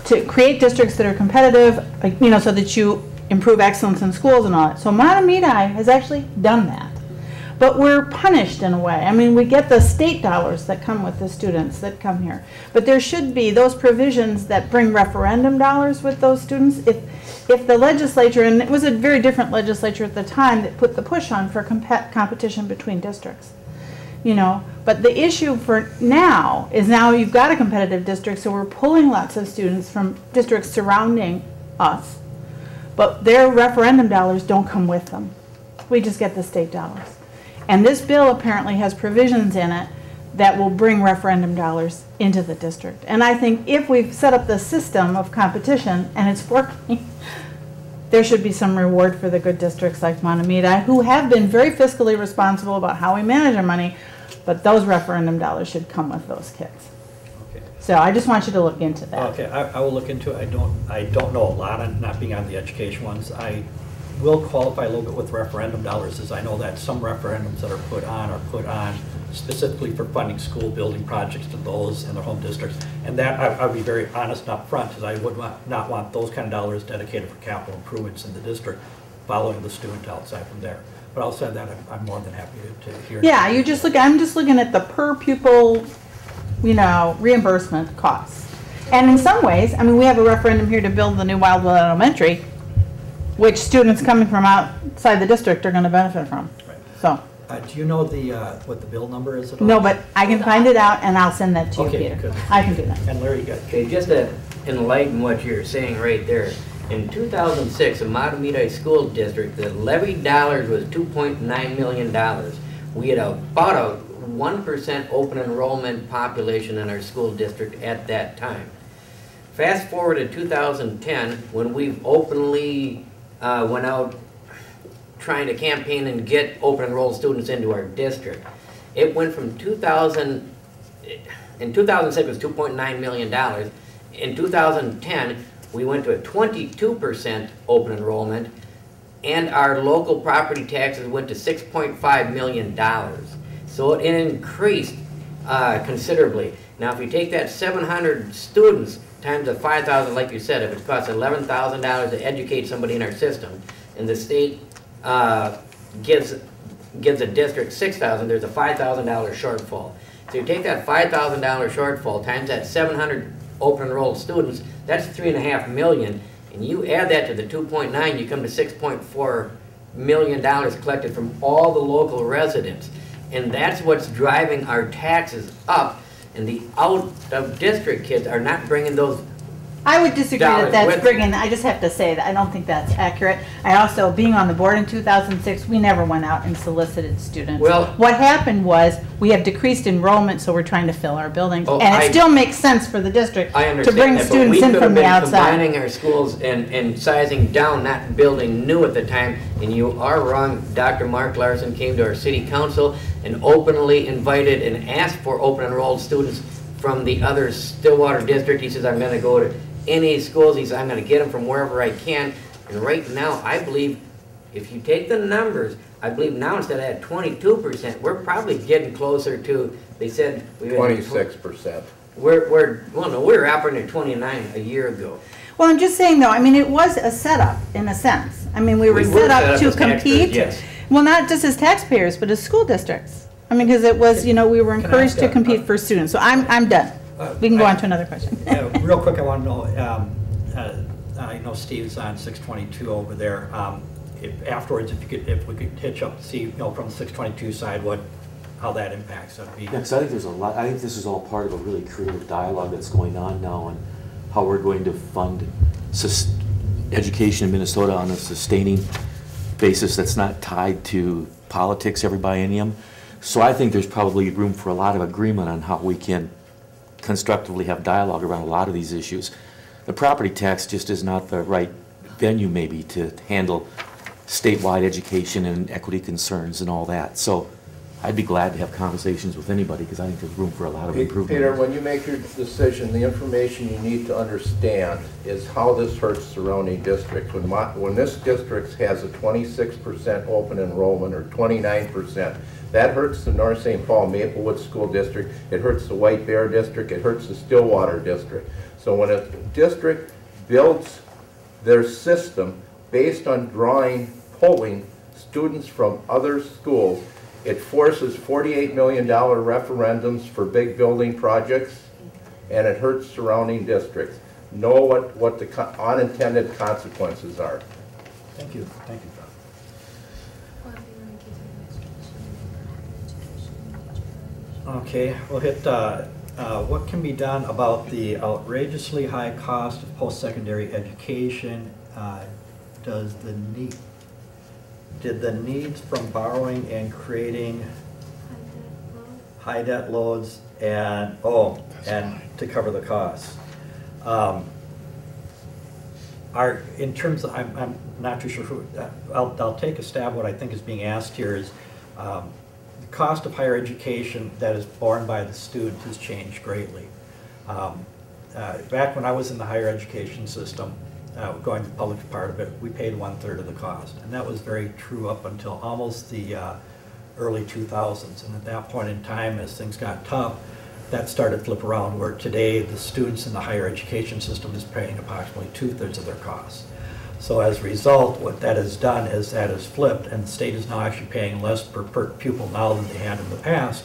to create districts that are competitive, like, you know, so that you improve excellence in schools and all that. So Mahtomedi has actually done that. But we're punished in a way. I mean, we get the state dollars that come with the students that come here. But there should be those provisions that bring referendum dollars with those students. If, if the legislature, and it was a very different legislature at the time that put the push on for comp competition between districts, you know. But the issue for now is now you've got a competitive district, so we're pulling lots of students from districts surrounding us. But their referendum dollars don't come with them. We just get the state dollars. And this bill apparently has provisions in it that will bring referendum dollars into the district. And I think if we've set up the system of competition and it's working, there should be some reward for the good districts like Mahtomedi, who have been very fiscally responsible about how we manage our money, but those referendum dollars should come with those kids. Okay. So I just want you to look into that. Okay, I, I will look into it. I don't, I don't know a lot, on not being on the education ones. I will qualify a little bit with referendum dollars, as I know that some referendums that are put on are put on specifically for funding school building projects to those in their home districts. And that, I, I'll be very honest and upfront, because I would want, not want those kind of dollars dedicated for capital improvements in the district following the student outside from there. But outside that, I'm, I'm more than happy to, to hear. Yeah, you just look, I'm just looking at the per pupil, you know, reimbursement costs. And in some ways, I mean, we have a referendum here to build the new Wildwood Elementary, which students coming from outside the district are going to benefit from. Right. So, uh, do you know the uh, what the bill number is at all? No, but I can find it out and I'll send that to okay, you, Peter. Good. I can do that. And Larry, you got it. Okay, just to enlighten what you're saying right there. In two thousand six, the Mahtomedi School District, the levy dollars was two point nine million dollars. We had about a one percent open enrollment population in our school district at that time. Fast forward to two thousand ten, when we've openly Uh, went out trying to campaign and get open enrolled students into our district. It went from two thousand, in two thousand six it was two point nine million dollars. In two thousand ten we went to a twenty-two percent open enrollment, and our local property taxes went to six point five million dollars. So it increased uh, considerably. Now if you take that seven hundred students times the five thousand, like you said, if it costs eleven thousand dollars to educate somebody in our system, and the state uh, gives gives a district six thousand dollars, there's a five thousand dollar shortfall. So you take that five thousand dollar shortfall times that seven hundred open enrolled students, that's three and a half million, and you add that to the two point nine, you come to six point four million dollars collected from all the local residents, and that's what's driving our taxes up. And the out-of-district kids are not bringing those I would disagree that that's bringing, I just have to say that I don't think that's accurate. I also, being on the board in two thousand six, we never went out and solicited students. Well, what happened was we have decreased enrollment, so we're trying to fill our buildings. Oh, and it I, still makes sense for the district I understand to bring that, students in from the outside. We could have been combining our schools and, and sizing down, not building new at the time. And you are wrong. Doctor Mark Larson came to our city council and openly invited and asked for open enrolled students from the other Stillwater district. He says, I'm going to go to any schools. He says, I'm going to get them from wherever I can. And right now, I believe, if you take the numbers, I believe now instead of at twenty-two percent, we're probably getting closer to, they said... twenty-six percent. We're, we're, well, no, we were operating at twenty-nine a year ago. Well, I'm just saying, though, I mean, it was a setup, in a sense. I mean, we were, we set, were set up, up to compete. Yes. Well, not just as taxpayers, but as school districts. I mean, because it was, you know, we were encouraged to compete uh, for students. So I'm, I'm done. Uh, we can go I, on to another question. uh, real quick, I want to know, um, uh, I know Steve's on six twenty-two over there. Um, if afterwards, if you could, if we could hitch up, see, you know, from the six twenty-two side, what, how that impacts. That'd be. Yes, I think there's a lot. I think this is all part of a really creative dialogue that's going on now on how we're going to fund education in Minnesota on a sustaining basis that's not tied to politics every biennium. So I think there's probably room for a lot of agreement on how we can constructively have dialogue around a lot of these issues. The property tax just is not the right venue maybe to handle statewide education and equity concerns and all that. So I'd be glad to have conversations with anybody because I think there's room for a lot of improvement. Peter, when you make your decision, the information you need to understand is how this hurts surrounding districts. When, my, when this district has a twenty-six percent open enrollment or twenty-nine percent, that hurts the North Saint Paul Maplewood School District, it hurts the White Bear District, it hurts the Stillwater District. So when a district builds their system based on drawing, polling students from other schools, it forces forty-eight million dollar referendums for big building projects, and it hurts surrounding districts. Know what, what the co unintended consequences are. Thank you. Thank you. Okay, we'll hit uh, uh, what can be done about the outrageously high cost of post-secondary education. Uh, does the need, did the needs from borrowing and creating high debt loads and oh, and to cover the costs um, are in terms of, I'm, I'm not too sure who. I'll, I'll take a stab. What I think is being asked here is. Um, cost of higher education that is borne by the student has changed greatly. Um, uh, back when I was in the higher education system, uh, going to the public part of it, we paid one third of the cost. And that was very true up until almost the uh, early two thousands. And at that point in time, as things got tough, that started to flip around where today the students in the higher education system is paying approximately two thirds of their costs. So as a result, what that has done is that has flipped, and the state is now actually paying less per, per pupil now than they had in the past.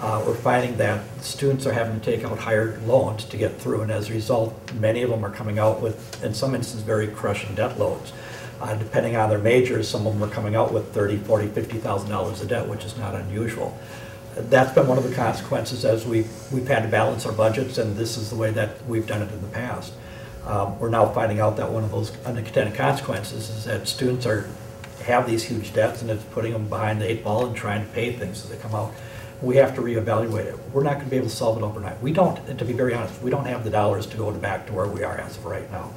Uh, we're finding that students are having to take out higher loans to get through, and as a result, many of them are coming out with, in some instances, very crushing debt loads. Uh, depending on their majors, some of them are coming out with thirty, forty, fifty thousand dollars of debt, which is not unusual. That's been one of the consequences as we've, we've had to balance our budgets, and this is the way that we've done it in the past. Um, we're now finding out that one of those unintended consequences is that students are have these huge debts, and it's putting them behind the eight ball and trying to pay things as they come out. We have to reevaluate it. We're not going to be able to solve it overnight. We don't, to be very honest, we don't have the dollars to go to back to where we are as of right now.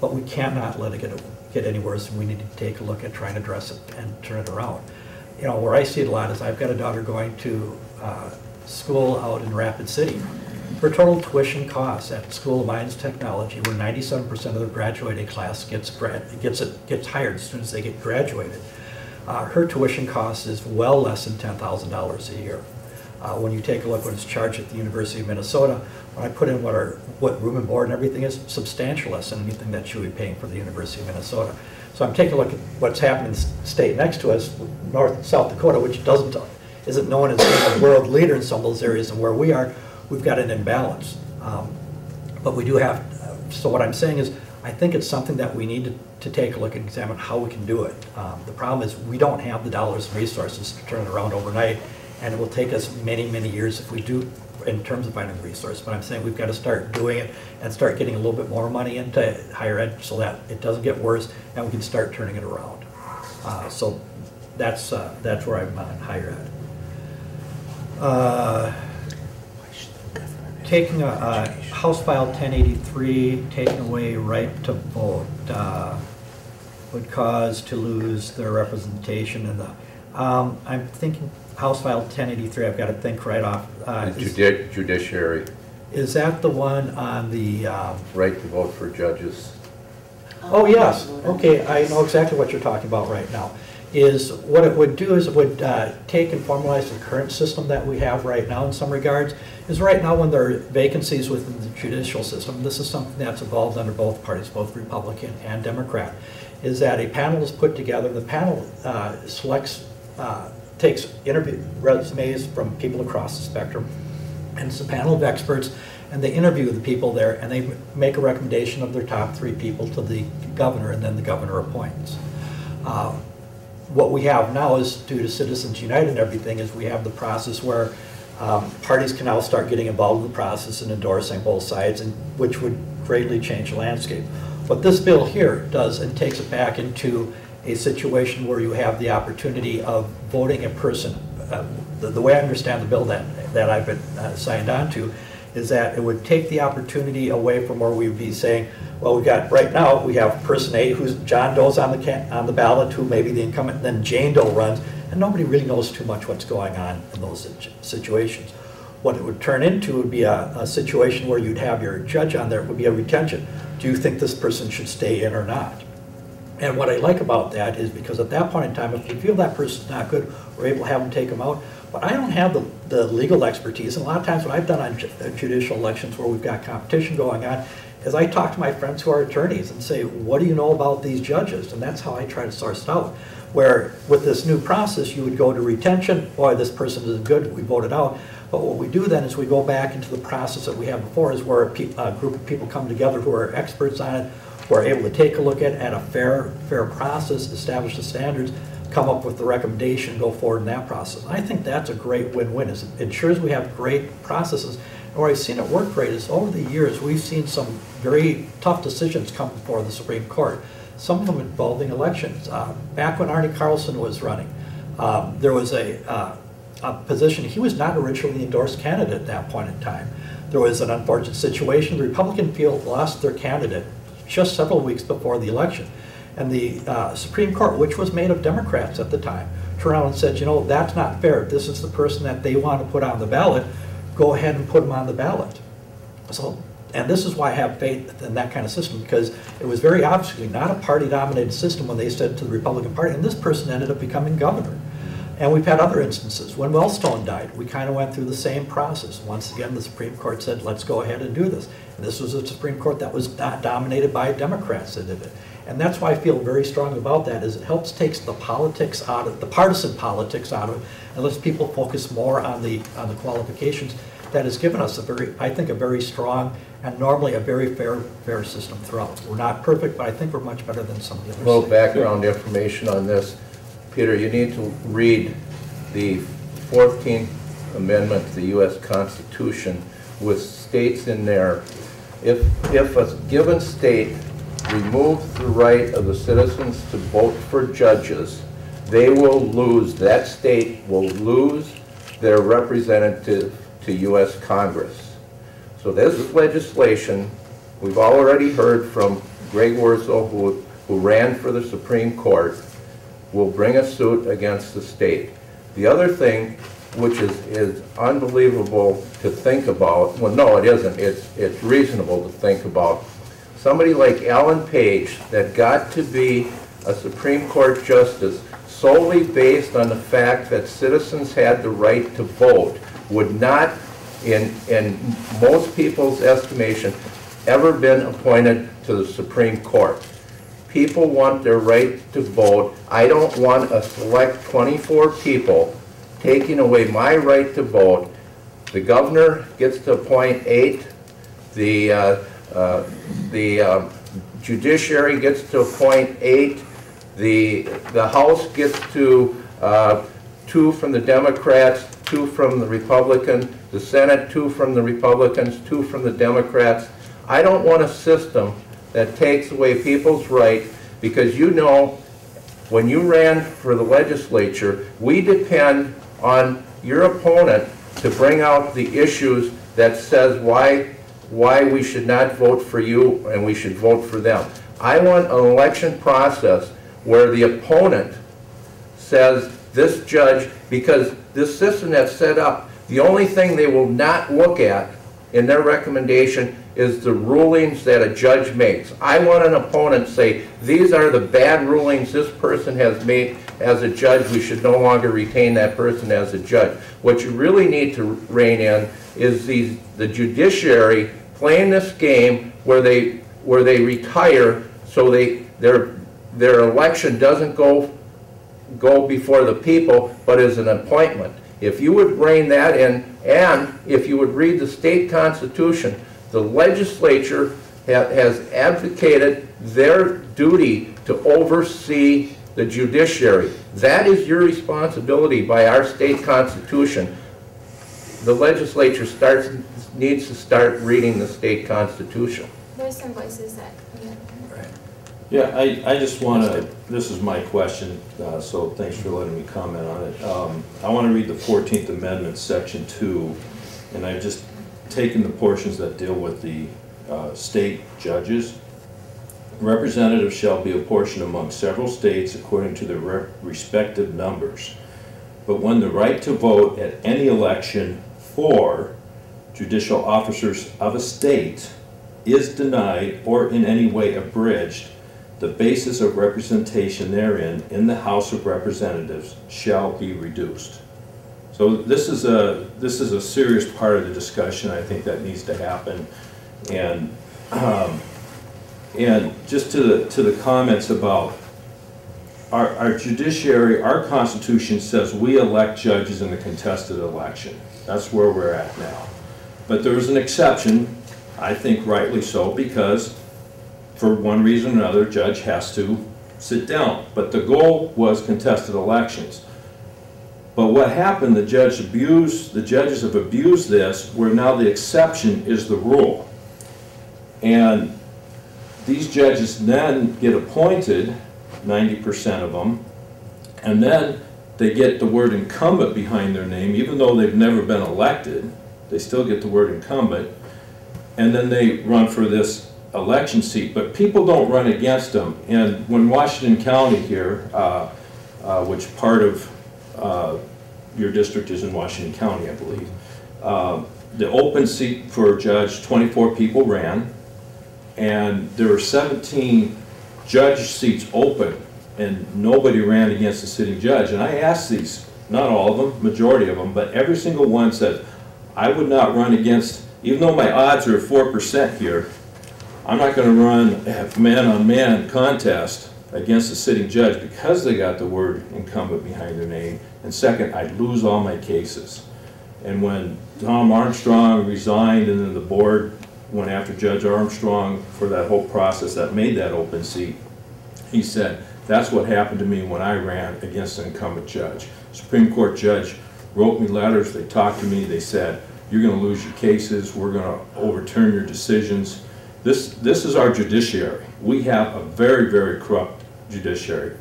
But we cannot let it get, get any worse, and we need to take a look at trying to address it and turn it around. You know, where I see it a lot is I've got a daughter going to uh, school out in Rapid City. Her total tuition costs at School of Mines Technology, where ninety-seven percent of the graduating class gets gets it, gets hired as soon as they get graduated, uh, her tuition cost is well less than ten thousand dollars a year. Uh, when you take a look at what is charged at the University of Minnesota, when I put in what our what room and board and everything is, substantial less than anything that she would be paying for the University of Minnesota. So I'm taking a look at what's happening in the state next to us, North and South Dakota, which doesn't isn't known as a world leader in some of those areas, and where we are. We've got an imbalance, um, but we do have, uh, so what I'm saying is I think it's something that we need to, to take a look and examine how we can do it. Um, the problem is we don't have the dollars and resources to turn it around overnight, and it will take us many, many years if we do in terms of finding the resource, but I'm saying we've got to start doing it and start getting a little bit more money into higher ed so that it doesn't get worse and we can start turning it around. Uh, so that's uh, that's where I'm on higher ed. Uh, taking a, a House File ten eighty-three, taking away right to vote uh, would cause to lose their representation in the. Um, I'm thinking House File ten eighty-three. I've got to think right off. Uh, is, judi judiciary. Is that the one on the um, right to vote for judges? Oh yes. Okay, I know exactly what you're talking about right now. Is what it would do is it would uh, take and formalize the current system that we have right now in some regards. Is right now when there are vacancies within the judicial system, this is something that's evolved under both parties, both Republican and Democrat, is that a panel is put together. The panel uh, selects, uh, takes interview resumes from people across the spectrum, and it's a panel of experts, and they interview the people there, and they make a recommendation of their top three people to the governor, and then the governor appoints. Um, What we have now is, due to Citizens United and everything, is we have the process where um, parties can now start getting involved in the process and endorsing both sides, and which would greatly change the landscape. What this bill here does and takes it back into a situation where you have the opportunity of voting a person. Uh, the, the way I understand the bill that, that I've been uh, signed on to is that it would take the opportunity away from where we'd be saying, well, we've got, right now, we have person A, who's John Doe's on the can, on the ballot, who may be the incumbent, then Jane Doe runs, and nobody really knows too much what's going on in those situations. What it would turn into would be a, a situation where you'd have your judge on there. It would be a retention. Do you think this person should stay in or not? And what I like about that is because at that point in time, if you feel that person's not good, we're able to have them take them out. But I don't have the, the legal expertise, and a lot of times what I've done on ju judicial elections where we've got competition going on is I talk to my friends who are attorneys and say, what do you know about these judges? And that's how I try to source it out. Where with this new process, you would go to retention. Boy, this person isn't good. We voted out. But what we do then is we go back into the process that we had before, is where a, pe a group of people come together who are experts on it, who are able to take a look at at a fair, fair process, establish the standards, come up with the recommendation, go forward in that process. I think that's a great win-win. It ensures we have great processes. And where I've seen it work great is over the years, we've seen some very tough decisions come before the Supreme Court, some of them involving elections. Uh, back when Arnie Carlson was running, um, there was a, uh, a position. He was not originally endorsed candidate at that point in time. There was an unfortunate situation. The Republican field lost their candidate just several weeks before the election. And the uh, Supreme Court, which was made of Democrats at the time, turned around and said, you know, that's not fair. This is the person that they want to put on the ballot. Go ahead and put them on the ballot. So, and this is why I have faith in that kind of system, because it was very obviously not a party-dominated system when they said to the Republican Party, and this person ended up becoming governor. And we've had other instances. When Wellstone died, we kind of went through the same process. Once again, the Supreme Court said, let's go ahead and do this. And this was a Supreme Court that was not dominated by Democrats that did it. And that's why I feel very strong about that, is it helps takes the politics out of, the partisan politics out of it, and lets people focus more on the, on the qualifications. That has given us a very, I think, a very strong and normally a very fair, fair system throughout. We're not perfect, but I think we're much better than some of the others. A little background information on this. Peter, you need to read the fourteenth Amendment to the U S Constitution, which states in there, if, if a given state remove the right of the citizens to vote for judges, they will lose, that state will lose their representative to U S Congress. So this legislation, we've already heard from Greg Worzel, who, who ran for the Supreme Court, will bring a suit against the state. The other thing, which is, is unbelievable to think about, well, no, it isn't, it's, it's reasonable to think about, somebody like Alan Page that got to be a Supreme Court justice solely based on the fact that citizens had the right to vote would not, in, in most people's estimation, ever been appointed to the Supreme Court. People want their right to vote. I don't want a select twenty-four people taking away my right to vote. The governor gets to appoint eight. The uh, Uh, the uh, judiciary gets to appoint eight. The, the House gets to uh, two from the Democrats, two from the Republican, the Senate, two from the Republicans, two from the Democrats. I don't want a system that takes away people's right, because you know, when you ran for the legislature, we depend on your opponent to bring out the issues that says why, why we should not vote for you and we should vote for them. I want an election process where the opponent says this judge, because this system that's set up, the only thing they will not look at in their recommendation is the rulings that a judge makes. I want an opponent to say, these are the bad rulings this person has made as a judge. We should no longer retain that person as a judge. What you really need to rein in is these, the judiciary playing this game where they, where they retire so they, their, their election doesn't go, go before the people, but is an appointment. If you would rein that in, and if you would read the state constitution, the legislature ha has advocated their duty to oversee the judiciary. That is your responsibility by our state constitution. The legislature starts, needs to start reading the state constitution. There's some voices that... Yeah, yeah I, I just want to... This is my question, uh, so thanks for letting me comment on it. Um, I want to read the fourteenth Amendment, Section two, and I've just taken the portions that deal with the uh, state judges. Representatives shall be apportioned among several states according to their re respective numbers. But when the right to vote at any election for judicial officers of a state is denied or in any way abridged, the basis of representation therein in the House of Representatives shall be reduced. So this is a this is a serious part of the discussion. I think that needs to happen, and um, and just to the to the comments about our our judiciary, our Constitution says we elect judges in the contested election. That's where we're at now. But there is an exception, I think rightly so, because for one reason or another, judge has to sit down. But the goal was contested elections. But what happened, the judge abused, the judges have abused this, where now the exception is the rule. And these judges then get appointed, ninety percent of them, and then they get the word incumbent behind their name, even though they've never been elected, they still get the word incumbent, and then they run for this election seat. But people don't run against them. And when Washington County here, uh, uh, which part of Uh, your district is in Washington County, I believe. Uh, the open seat for a judge, twenty-four people ran, and there were seventeen judge seats open, and nobody ran against the sitting judge. And I asked these, not all of them, majority of them, but every single one said, I would not run against, even though my odds are four percent here, I'm not going to run a man-on-man contest against the sitting judge because they got the word incumbent behind their name. And second, I'd lose all my cases. And when Tom Armstrong resigned and then the board went after Judge Armstrong for that whole process that made that open seat, he said, that's what happened to me when I ran against an incumbent judge. Supreme Court judge wrote me letters, they talked to me, they said, you're going to lose your cases, we're going to overturn your decisions. This, this is our judiciary. We have a very, very corrupt judiciary.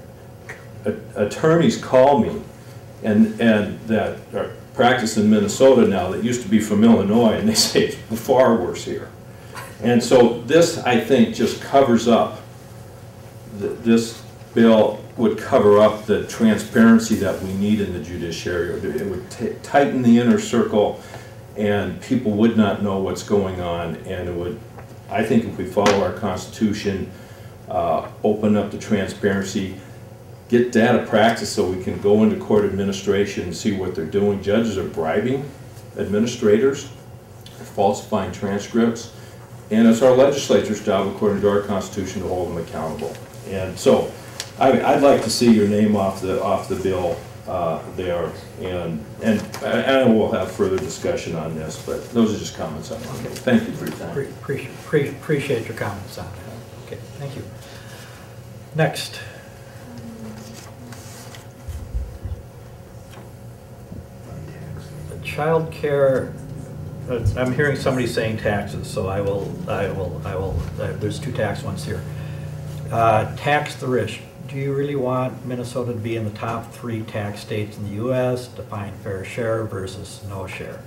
A, attorneys call me and, and that are practicing in Minnesota now that used to be from Illinois, and they say it's far worse here. And so this, I think, just covers up, th this bill would cover up the transparency that we need in the judiciary. It would t tighten the inner circle, and people would not know what's going on, and it would, I think if we follow our Constitution, uh, open up the transparency, get data practice so we can go into court administration and see what they're doing. Judges are bribing administrators, falsifying transcripts, and it's our legislature's job, according to our Constitution, to hold them accountable. And so I, I'd like to see your name off the, off the bill uh, there, and, and, and we'll have further discussion on this, but those are just comments I want to make. Thank you for your time. Appreciate, pre appreciate your comments on that. Okay, thank you. Next. Child care I'm hearing somebody saying taxes, so I will, I will, I will, uh, there's two tax ones here. Uh, tax the rich. Do you really want Minnesota to be in the top three tax states in the U S? Define fair share versus no share.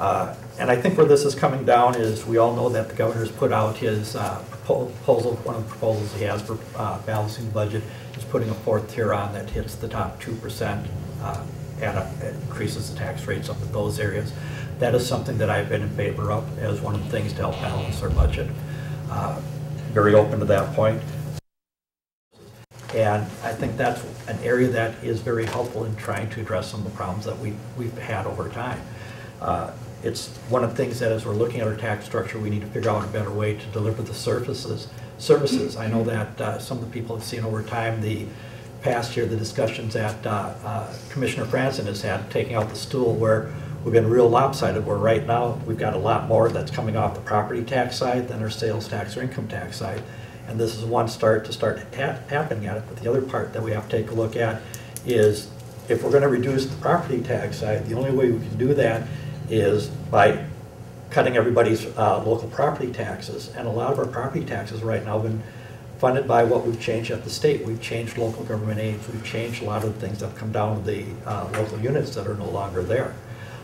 Uh, and I think where this is coming down is we all know that the governor's put out his uh, proposal, one of the proposals he has for uh, balancing the budget is putting a fourth tier on that hits the top two percent uh, and uh, increases the tax rates up in those areas. That is something that I've been in favor of as one of the things to help balance our budget. Uh, very open to that point. And I think that's an area that is very helpful in trying to address some of the problems that we, we've had over time. Uh, it's one of the things that as we're looking at our tax structure, we need to figure out a better way to deliver the services. Services. I know that uh, some of the people have seen over time the past year the discussions that uh, uh, Commissioner Franson has had, taking out the stool where we've been real lopsided, where right now we've got a lot more that's coming off the property tax side than our sales tax or income tax side. And this is one start to start happening at it. But the other part that we have to take a look at is if we're going to reduce the property tax side, the only way we can do that is by cutting everybody's uh, local property taxes. And a lot of our property taxes right now have been funded by what we've changed at the state. We've changed local government aids. We've changed a lot of the things that have come down to the uh, local units that are no longer there.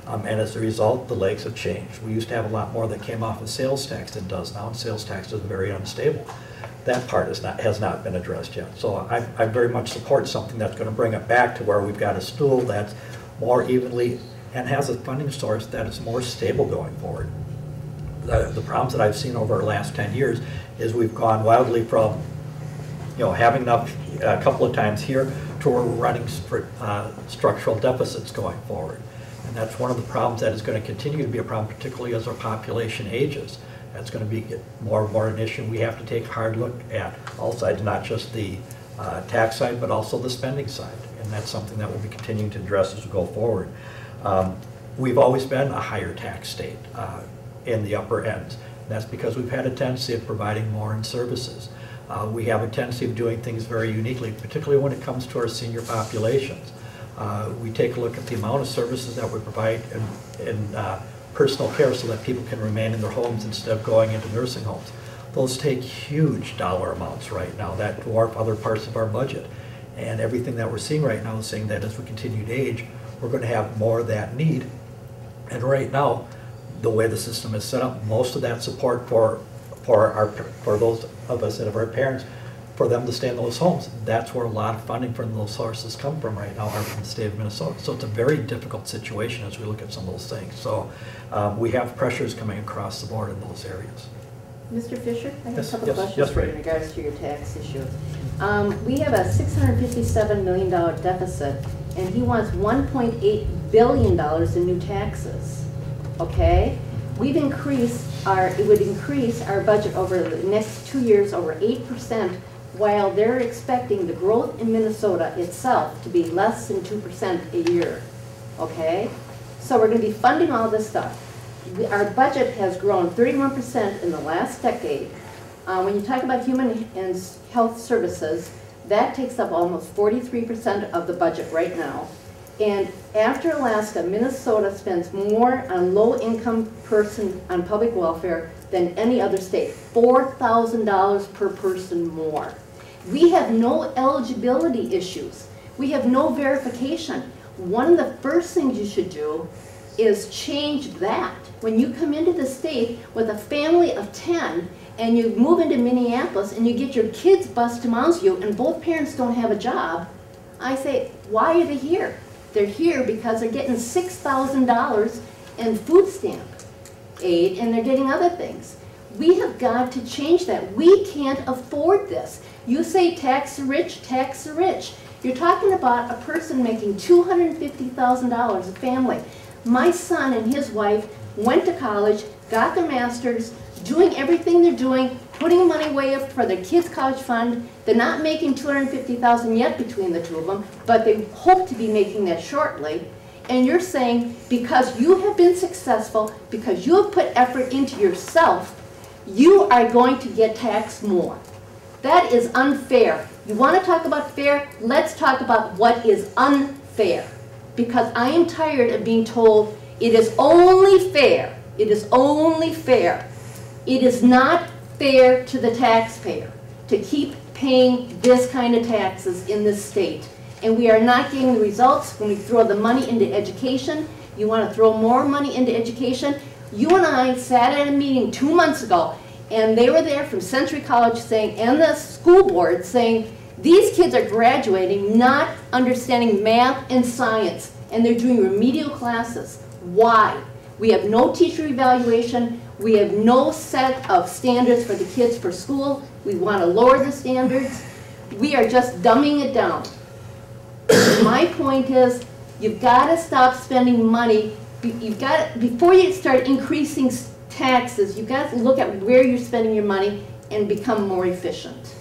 Um, and as a result, the lakes have changed. We used to have a lot more that came off of sales tax than does now, and sales tax is very unstable. That part is not, has not been addressed yet. So I, I very much support something that's going to bring it back to where we've got a stool that's more evenly and has a funding source that is more stable going forward. The, the problems that I've seen over our last ten years is we've gone wildly from, you know, having enough a couple of times here to where we're running stru uh, structural deficits going forward. And that's one of the problems that is going to continue to be a problem, particularly as our population ages. That's going to be more and more an issue we have to take a hard look at, all sides, not just the uh, tax side, but also the spending side. And that's something that we'll be continuing to address as we go forward. Um, we've always been a higher tax state uh, in the upper end. That's because we've had a tendency of providing more in services. Uh, we have a tendency of doing things very uniquely, particularly when it comes to our senior populations. Uh, we take a look at the amount of services that we provide in, in uh, personal care so that people can remain in their homes instead of going into nursing homes. Those take huge dollar amounts right now that dwarf other parts of our budget. And everything that we're seeing right now is saying that as we continue to age, we're going to have more of that need. And right now, the way the system is set up, most of that support for, for, our, for those of us that have our parents, for them to stay in those homes. That's where a lot of funding from those sources come from right now, are from the state of Minnesota. So it's a very difficult situation as we look at some of those things. So um, we have pressures coming across the board in those areas. Mister Fisher, I have yes, a couple yes, questions yes, for you in regards to your tax issue. Um, we have a six hundred fifty-seven million dollars deficit, and he wants one point eight billion dollars in new taxes. Okay, we've increased our it would increase our budget over the next two years over eight percent. While they're expecting the growth in Minnesota itself to be less than two percent a year, okay? So we're going to be funding all this stuff. We, our budget has grown thirty-one percent in the last decade. Uh, when you talk about human and health services, that takes up almost forty-three percent of the budget right now. And after Alaska, Minnesota spends more on low-income person on public welfare than any other state, four thousand dollars per person more. We have no eligibility issues. We have no verification. One of the first things you should do is change that. When you come into the state with a family of ten and you move into Minneapolis and you get your kids bused to Moundsview and both parents don't have a job, I say, why are they here? They're here because they're getting six thousand dollars in food stamp aid and they're getting other things. We have got to change that. We can't afford this. You say tax the rich, tax the rich. You're talking about a person making two hundred fifty thousand dollars a family. My son and his wife went to college, got their master's, doing everything they're doing, putting money away for their kids' college fund. They're not making two hundred fifty thousand dollars yet between the two of them, but they hope to be making that shortly. And you're saying, because you have been successful, because you have put effort into yourself, you are going to get taxed more. That is unfair. You want to talk about fair? Let's talk about what is unfair. Because I am tired of being told it is only fair It is only fair. It is not fair to the taxpayer to keep paying this kind of taxes in this state. And we are not getting the results when we throw the money into education. You want to throw more money into education? You and I sat at a meeting two months ago, and they were there from Century College saying, and the school board saying, these kids are graduating not understanding math and science, and they're doing remedial classes. Why? We have no teacher evaluation. We have no set of standards for the kids for school. We want to lower the standards. We are just dumbing it down. My point is, you've got to stop spending money. You've got to, before you start increasing taxes, you've got to look at where you're spending your money and become more efficient.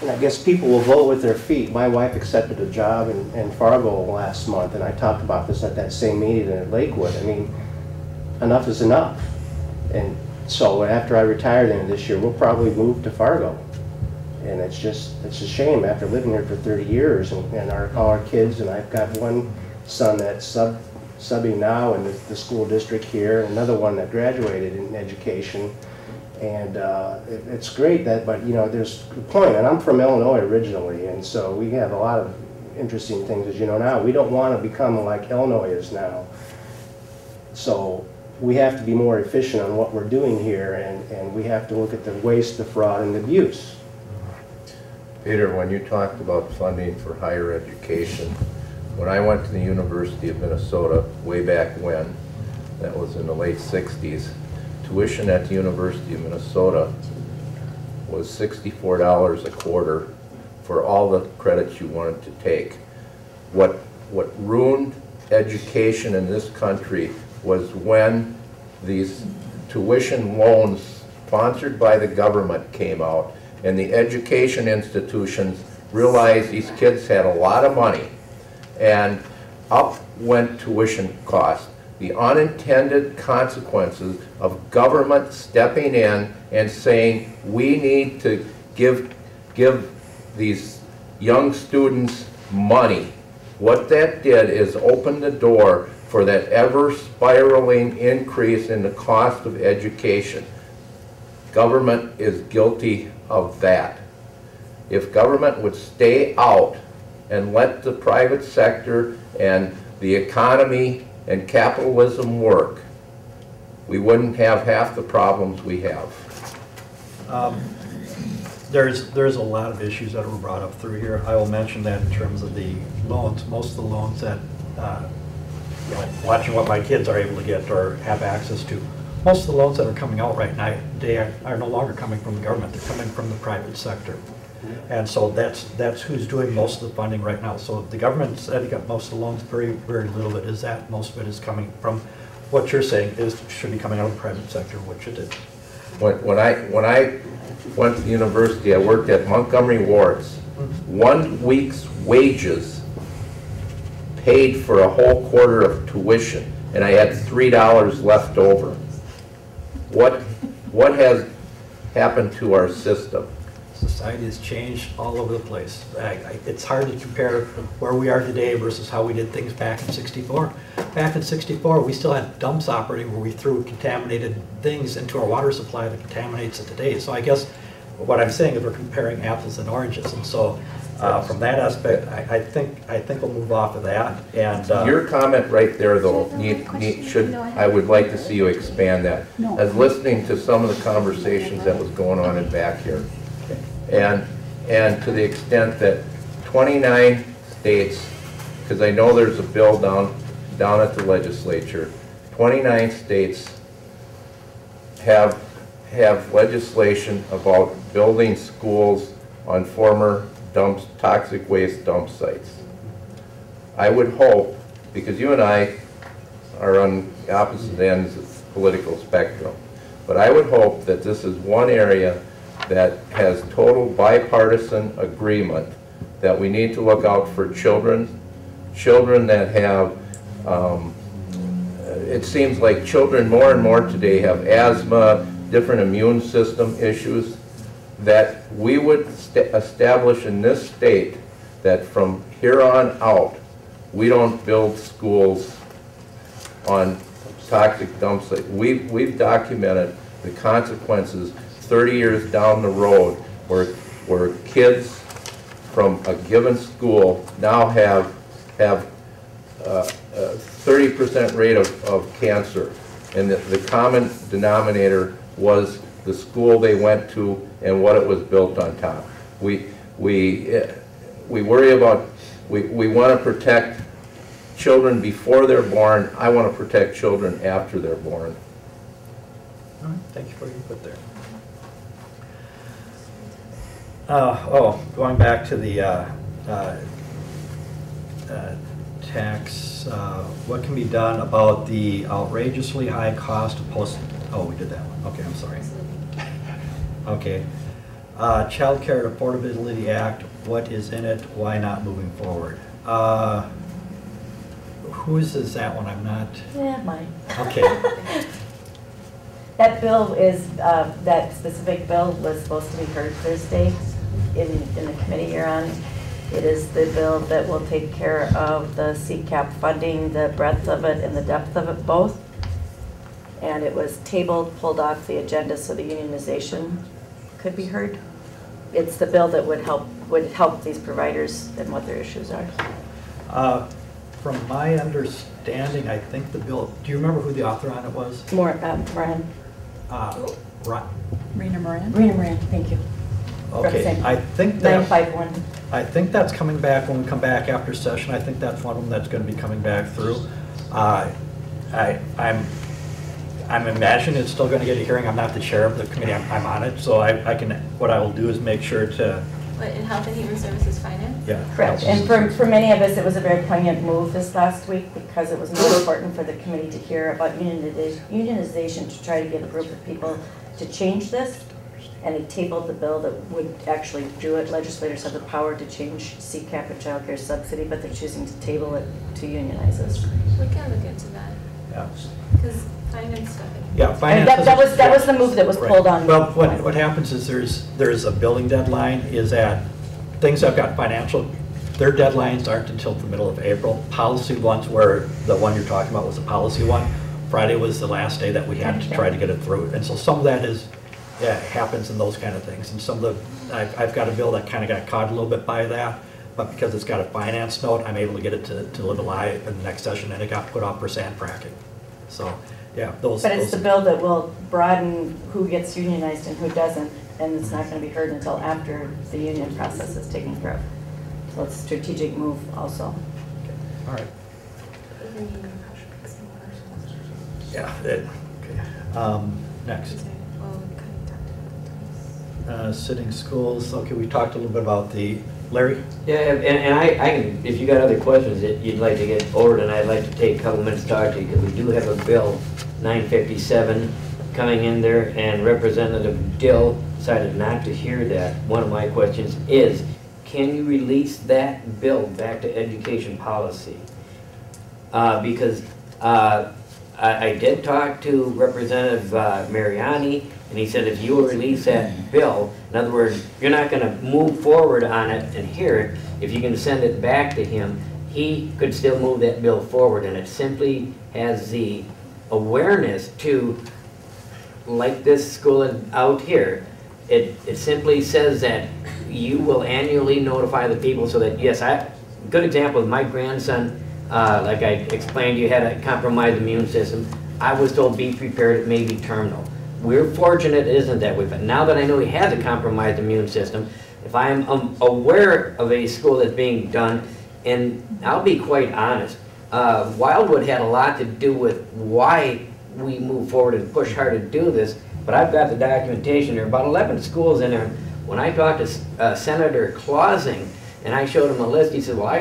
And I guess people will vote with their feet. My wife accepted a job in, in Fargo last month, and I talked about this at that same meeting at Lakewood. I mean, enough is enough. And so after I retire then this year, we'll probably move to Fargo. And it's just, it's a shame after living here for thirty years and, and our, all our kids, and I've got one son that's sub, subbing now in the, the school district here, another one that graduated in education. And uh, it, it's great that, but you know, there's a point, and I'm from Illinois originally, and so we have a lot of interesting things, as you know now. We don't want to become like Illinois is now. So we have to be more efficient on what we're doing here, and, and we have to look at the waste, the fraud, and the abuse. Peter, when you talked about funding for higher education, when I went to the University of Minnesota way back when, that was in the late sixties, tuition at the University of Minnesota was sixty-four dollars a quarter for all the credits you wanted to take. What, what ruined education in this country was when these tuition loans sponsored by the government came out, and the education institutions realized these kids had a lot of money, and up went tuition costs. The unintended consequences of government stepping in and saying, we need to give, give these young students money. What that did is open the door for that ever spiraling increase in the cost of education. Government is guilty of that. If government would stay out and let the private sector and the economy and capitalism work, we wouldn't have half the problems we have. Um, there's, there's a lot of issues that were brought up through here. I will mention that in terms of the loans. Most of the loans that, uh, you know, watching what my kids are able to get or have access to, most of the loans that are coming out right now, they are, are no longer coming from the government. They're coming from the private sector. And so that's, that's who's doing most of the funding right now. So the government's got most of the loans, very, very little of it is that. Most of it is coming from what you're saying is should be coming out of the private sector, which it is. When, when, I, when I went to the university, I worked at Montgomery Ward's. One week's wages paid for a whole quarter of tuition, and I had three dollars left over. What, what has happened to our system? Society has changed all over the place. I, I, it's hard to compare where we are today versus how we did things back in sixty-four. Back in sixty-four, we still had dumps operating where we threw contaminated things into our water supply that contaminates it today. So I guess what I'm saying is we're comparing apples and oranges. And so uh, from that aspect, I, I think I think we'll move off of that. And uh, your comment right there, though, need, need, should I would like to see you expand that. No. As listening to some of the conversations that was going on in back here. And, and to the extent that twenty-nine states, because I know there's a bill down, down at the legislature, twenty-nine states have, have legislation about building schools on former dumps, toxic waste dump sites. I would hope, because you and I are on opposite ends of the political spectrum, but I would hope that this is one area that has total bipartisan agreement that we need to look out for children, children that have, um, it seems like children more and more today have asthma, different immune system issues, that we would establish in this state that from here on out, we don't build schools on toxic dump sites. We've, we've documented the consequences thirty years down the road where, where kids from a given school now have, have uh, a thirty percent rate of, of cancer. And the, the common denominator was the school they went to and what it was built on top. We, we, we worry about, we, we want to protect children before they're born. I want to protect children after they're born. All right, thank you for your input there. Uh, oh, going back to the uh, uh, uh, tax, uh, what can be done about the outrageously high cost of post? Oh, we did that one. Okay, I'm sorry. Okay. Uh, Child Care Affordability Act, what is in it? Why not moving forward? Uh, whose is that one? I'm not. Yeah, mine. Okay. That bill is, uh, that specific bill was supposed to be heard Thursday in, in the committee you're on. It is the bill that will take care of the C CAP funding, the breadth of it and the depth of it both. And it was tabled, pulled off the agenda so the unionization could be heard. It's the bill that would help, would help these providers and what their issues are. Uh, from my understanding, I think the bill, do you remember who the author on it was? More, um, Brian. Uh, Ron. Rena Moran. Rena Moran, thank you. Okay, I think that, nine five one. I think that's coming back when we come back after session. I think that's one of them that's going to be coming back through. Uh, I, I'm, I'm imagining it's still going to get a hearing. I'm not the chair of the committee. I'm, I'm on it, so I, I can. What I will do is make sure to. What, in Health and Human Services Finance? Yeah. Correct. And for for many of us, it was a very poignant move this last week because it was more important for the committee to hear about unionization, unionization to try to get a group of people to change this. And it tabled the bill that would actually do it. Legislators have the power to change C CAP and child care subsidy, but they're choosing to table it to unionize us. We can look into that. Yeah. Because finance stuff. Yeah, finance. That, that was that was the move that was pulled on. Well, what what happens is there's there's a billing deadline. Is that things that have got financial, their deadlines aren't until the middle of April. Policy ones, where the one you're talking about was a policy one. Friday was the last day that we had to try to get it through, and so some of that is. Yeah, it happens in those kind of things. And some of the, I've, I've got a bill that kind of got caught a little bit by that, but because it's got a finance note, I'm able to get it to, to live alive in the next session, and it got put off for sand fracking. So, yeah, those. But those, it's the bill that will broaden who gets unionized and who doesn't, and it's not going to be heard until after the union process is taken care of. So it's a strategic move also. Okay. All right. Yeah, it, okay. Um, next. Uh, sitting schools. Okay, we talked a little bit about the Larry. Yeah, and, and I, I can. If you got other questions that you'd like to get over, and I'd like to take a couple minutes to talk to you because we do have a bill, nine fifty-seven, coming in there, and Representative Dill decided not to hear that. One of my questions is, can you release that bill back to education policy? Uh, because uh, I, I did talk to Representative uh, Mariani. And he said, if you will release that bill, in other words, you're not going to move forward on it and hear it. If you can send it back to him, he could still move that bill forward. And it simply has the awareness to, like this school out here, it, it simply says that you will annually notify the people so that, yes, I, good example, my grandson, uh, like I explained, you had a compromised immune system. I was told, be prepared, it may be terminal. We're fortunate it isn't that way, but now that I know he has a compromised immune system, if I'm um, aware of a school that's being done, and I'll be quite honest, uh, Wildwood had a lot to do with why we move forward and push hard to do this, but I've got the documentation. There are about eleven schools in there. When I talked to uh, Senator Clausing, and I showed him a list, he said, well, I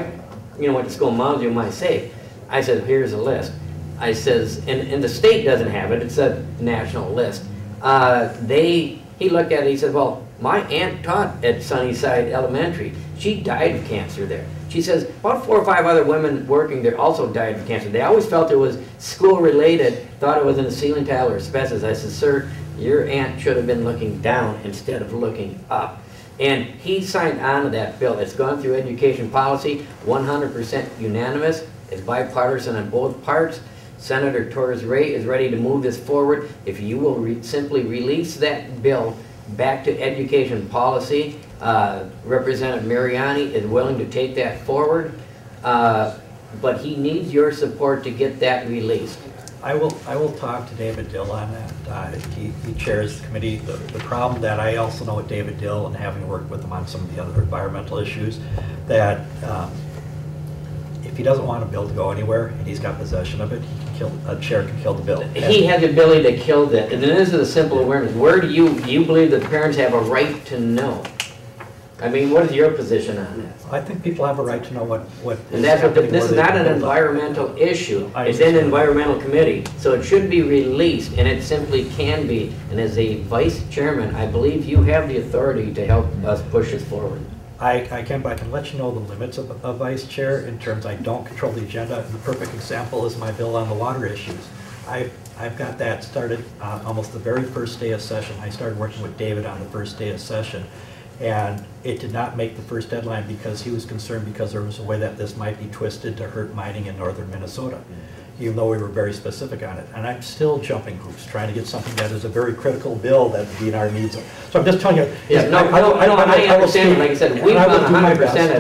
you know, went to school, Mounds, you might say. I said, here's a list. I says, and, and the state doesn't have it, it's a national list. Uh, they, he looked at it, he said, well, my aunt taught at Sunnyside Elementary. She died of cancer there. She says, about four or five other women working there also died of cancer. They always felt it was school-related, thought it was in a ceiling tile or asbestos. I said, sir, your aunt should have been looking down instead of looking up. And he signed on to that bill. It's gone through education policy, one hundred percent unanimous. It's bipartisan on both parts. Senator Torres-Ray is ready to move this forward if you will re simply release that bill back to education policy. Uh, Representative Mariani is willing to take that forward, uh, but he needs your support to get that released. I will, I will talk to David Dill on that. Uh, he, he chairs the committee. The, the problem that I also know with David Dill, and having worked with him on some of the other environmental issues, that um, if he doesn't want a bill to go anywhere and he's got possession of it, he can kill, a chair can kill the bill. He has the ability to kill that. And then this is a simple awareness. Where do you, do you believe that parents have a right to know? I mean, what is your position on that? I think people have a right to know what what. And that's what the, this is not an environmental issue. It's in an environmental committee, so it should be released, and it simply can be. And as a vice chairman, I believe you have the authority to help us push this forward. I, I can, but I can let you know the limits of a vice chair in terms I don't control the agenda. And the perfect example is my bill on the water issues. I I've got that started on almost the very first day of session. I started working with David on the first day of session. And it did not make the first deadline because he was concerned because there was a way that this might be twisted to hurt mining in northern Minnesota, even though we were very specific on it. And I'm still jumping hoops, trying to get something that is a very critical bill that the D N R needs. So I'm just telling you, yeah, no, I, no, I, no, I, I, I, I understand, like I said, we've done one hundred percent,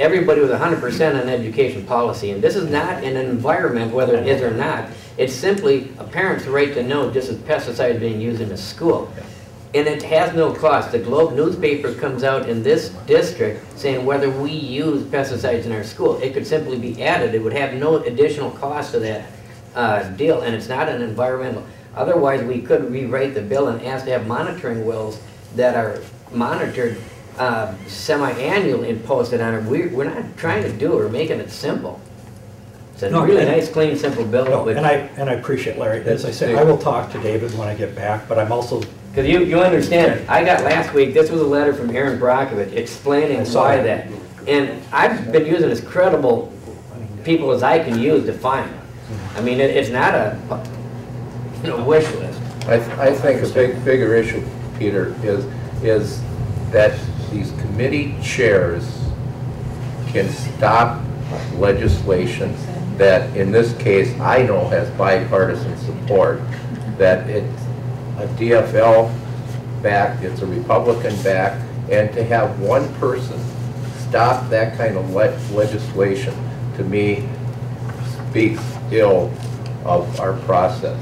everybody was one hundred percent on education policy, and this is not an environment, whether it is or not. It's simply a parent's right to know this is pesticides being used in a school. Yeah. And it has no cost. The Globe newspaper comes out in this district saying whether we use pesticides in our school. It could simply be added. It would have no additional cost to that uh, deal, and it's not an environmental. Otherwise, we could rewrite the bill and ask to have monitoring wells that are monitored uh, semi-annually and posted on it. We're, we're not trying to do it. We're making it simple. It's a no, really and, nice, clean, simple bill. No, and, I, and I appreciate, Larry. As I said, I will talk to David when I get back, but I'm also... Because you, you understand, I got last week, this was a letter from Aaron Brockovich explaining why that. And I've been using as credible people as I can use to find them. I mean, it, it's not a, you know, wish list. I, th I think a big, bigger issue, Peter, is, is that these committee chairs can stop legislation that, in this case, I know has bipartisan support, that it's a D F L back, it's a Republican back, and to have one person stop that kind of le legislation, to me, speaks ill of our process.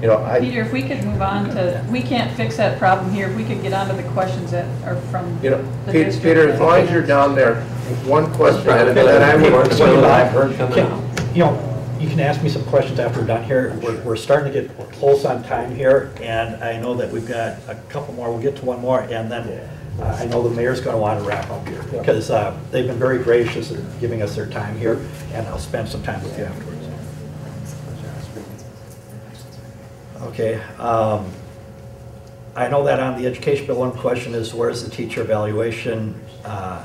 You know, I, Peter, if we could move on to, we can't fix that problem here. If we could get on to the questions that are from you know, the Peter, Peter, as long as you're down there, one question, and then I would so I've heard coming out. You know, you can ask me some questions after we're done here. We're, we're starting to get close on time here, and I know that we've got a couple more. We'll get to one more, and then uh, I know the mayor's going to want to wrap up here because uh, they've been very gracious in giving us their time here, and I'll spend some time with you afterwards. Okay. Um, I know that on the education bill, one question is where's the teacher evaluation uh,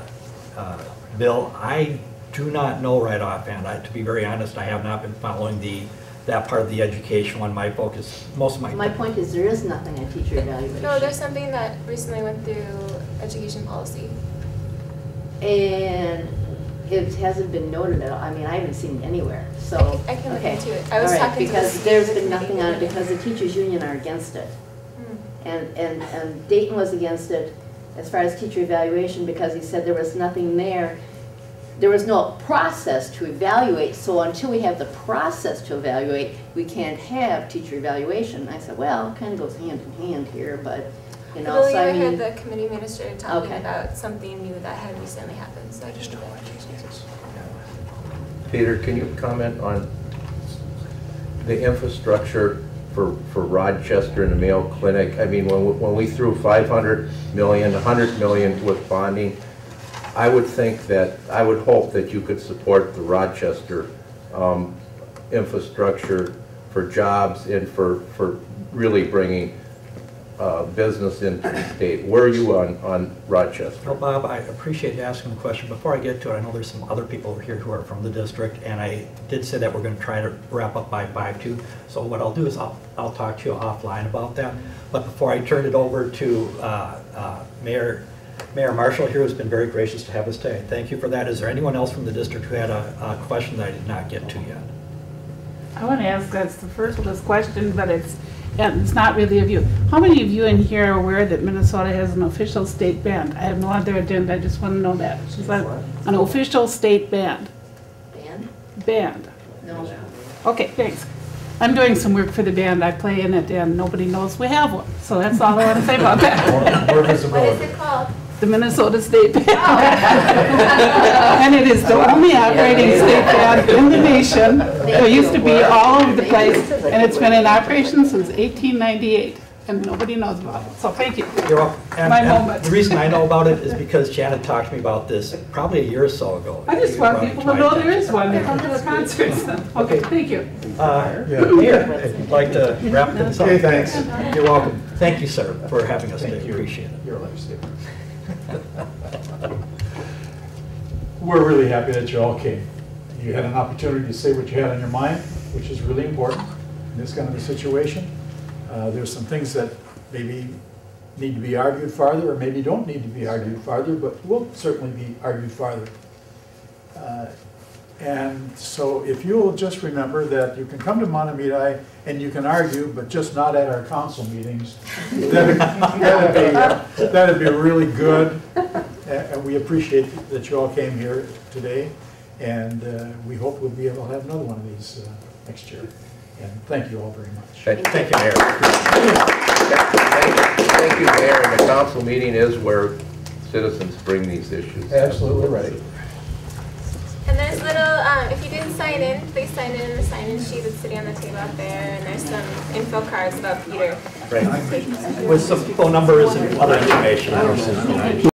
uh, bill? I do not know right offhand. I, to be very honest, I have not been following the that part of the education one. My focus, most of my my point is there is nothing on teacher evaluation. No, there's something that recently went through education policy, and it hasn't been noted at all. I mean, I haven't seen it anywhere. So I, I can okay. look into it. I was all right, talking because to there's been nothing on it because the teachers union are against it, mm. and and and Dayton was against it as far as teacher evaluation because he said there was nothing there. There was no process to evaluate, so until we have the process to evaluate, we can't have teacher evaluation. And I said, well, it kind of goes hand in hand here, but you know. Well, so I I mean, heard the committee administrator talking okay. about something new that had recently happened. So I just don't like these things. Peter, can you comment on the infrastructure for for Rochester and the Mayo Clinic? I mean, when we, when we threw five hundred million dollars, one hundred million dollars with bonding. I would think that, I would hope that you could support the Rochester um, infrastructure for jobs and for, for really bringing uh, business into the state. Where are you on, on Rochester? Well, Bob, I appreciate you asking the question. Before I get to it, I know there's some other people over here who are from the district, and I did say that we're going to try to wrap up by five two. So what I'll do is I'll, I'll talk to you offline about that. But before I turn it over to uh, uh, Mayor Mayor Marshall here has been very gracious to have us today. Thank you for that. Is there anyone else from the district who had a, a question that I did not get to yet? I want to ask us the first question, but it's it's not really of you. How many of you in here are aware that Minnesota has an official state band? I have no other agenda. I just want to know that. She's like an official state band. Band? Band. No. Okay, thanks. I'm doing some work for the band. I play in it, and nobody knows we have one. So that's all I want to say about that. What is it called? The Minnesota State Band. Oh. And it is the only operating state band in the nation. There used to be all over the place, and it's been in operation since eighteen ninety-eight, and nobody knows about it. So thank you. You're welcome. And, My and moment. The reason I know about it is because Janet talked to me about this probably a year or so ago. I just want people to know there is one. They come to the concerts. Okay, thank you. Uh, yeah. Mayor, I'd like to wrap this up. Okay, thanks. You're welcome. Thank you, sir, for having us today. Appreciate it. You're a lifesaver. We're really happy that you all came. You had an opportunity to say what you had on your mind, which is really important in this kind of a situation. Uh, there's some things that maybe need to be argued farther, or maybe don't need to be argued farther, but will certainly be argued farther. Uh, and so if you'll just remember that you can come to Mahtomedi and you can argue, but just not at our council meetings. That'd, that'd, be, that'd be really good. And we appreciate that you all came here today. And uh, we hope we'll be able to have another one of these uh, next year. And thank you all very much. Thank, thank you, Mayor. Thank you, Mayor. And the council meeting is where citizens bring these issues. Absolutely right. And there's little, um, if you didn't sign in, please sign in in the sign-in sheet that's sitting on the table up there. And there's some info cards about Peter. Right. With some phone numbers and other information.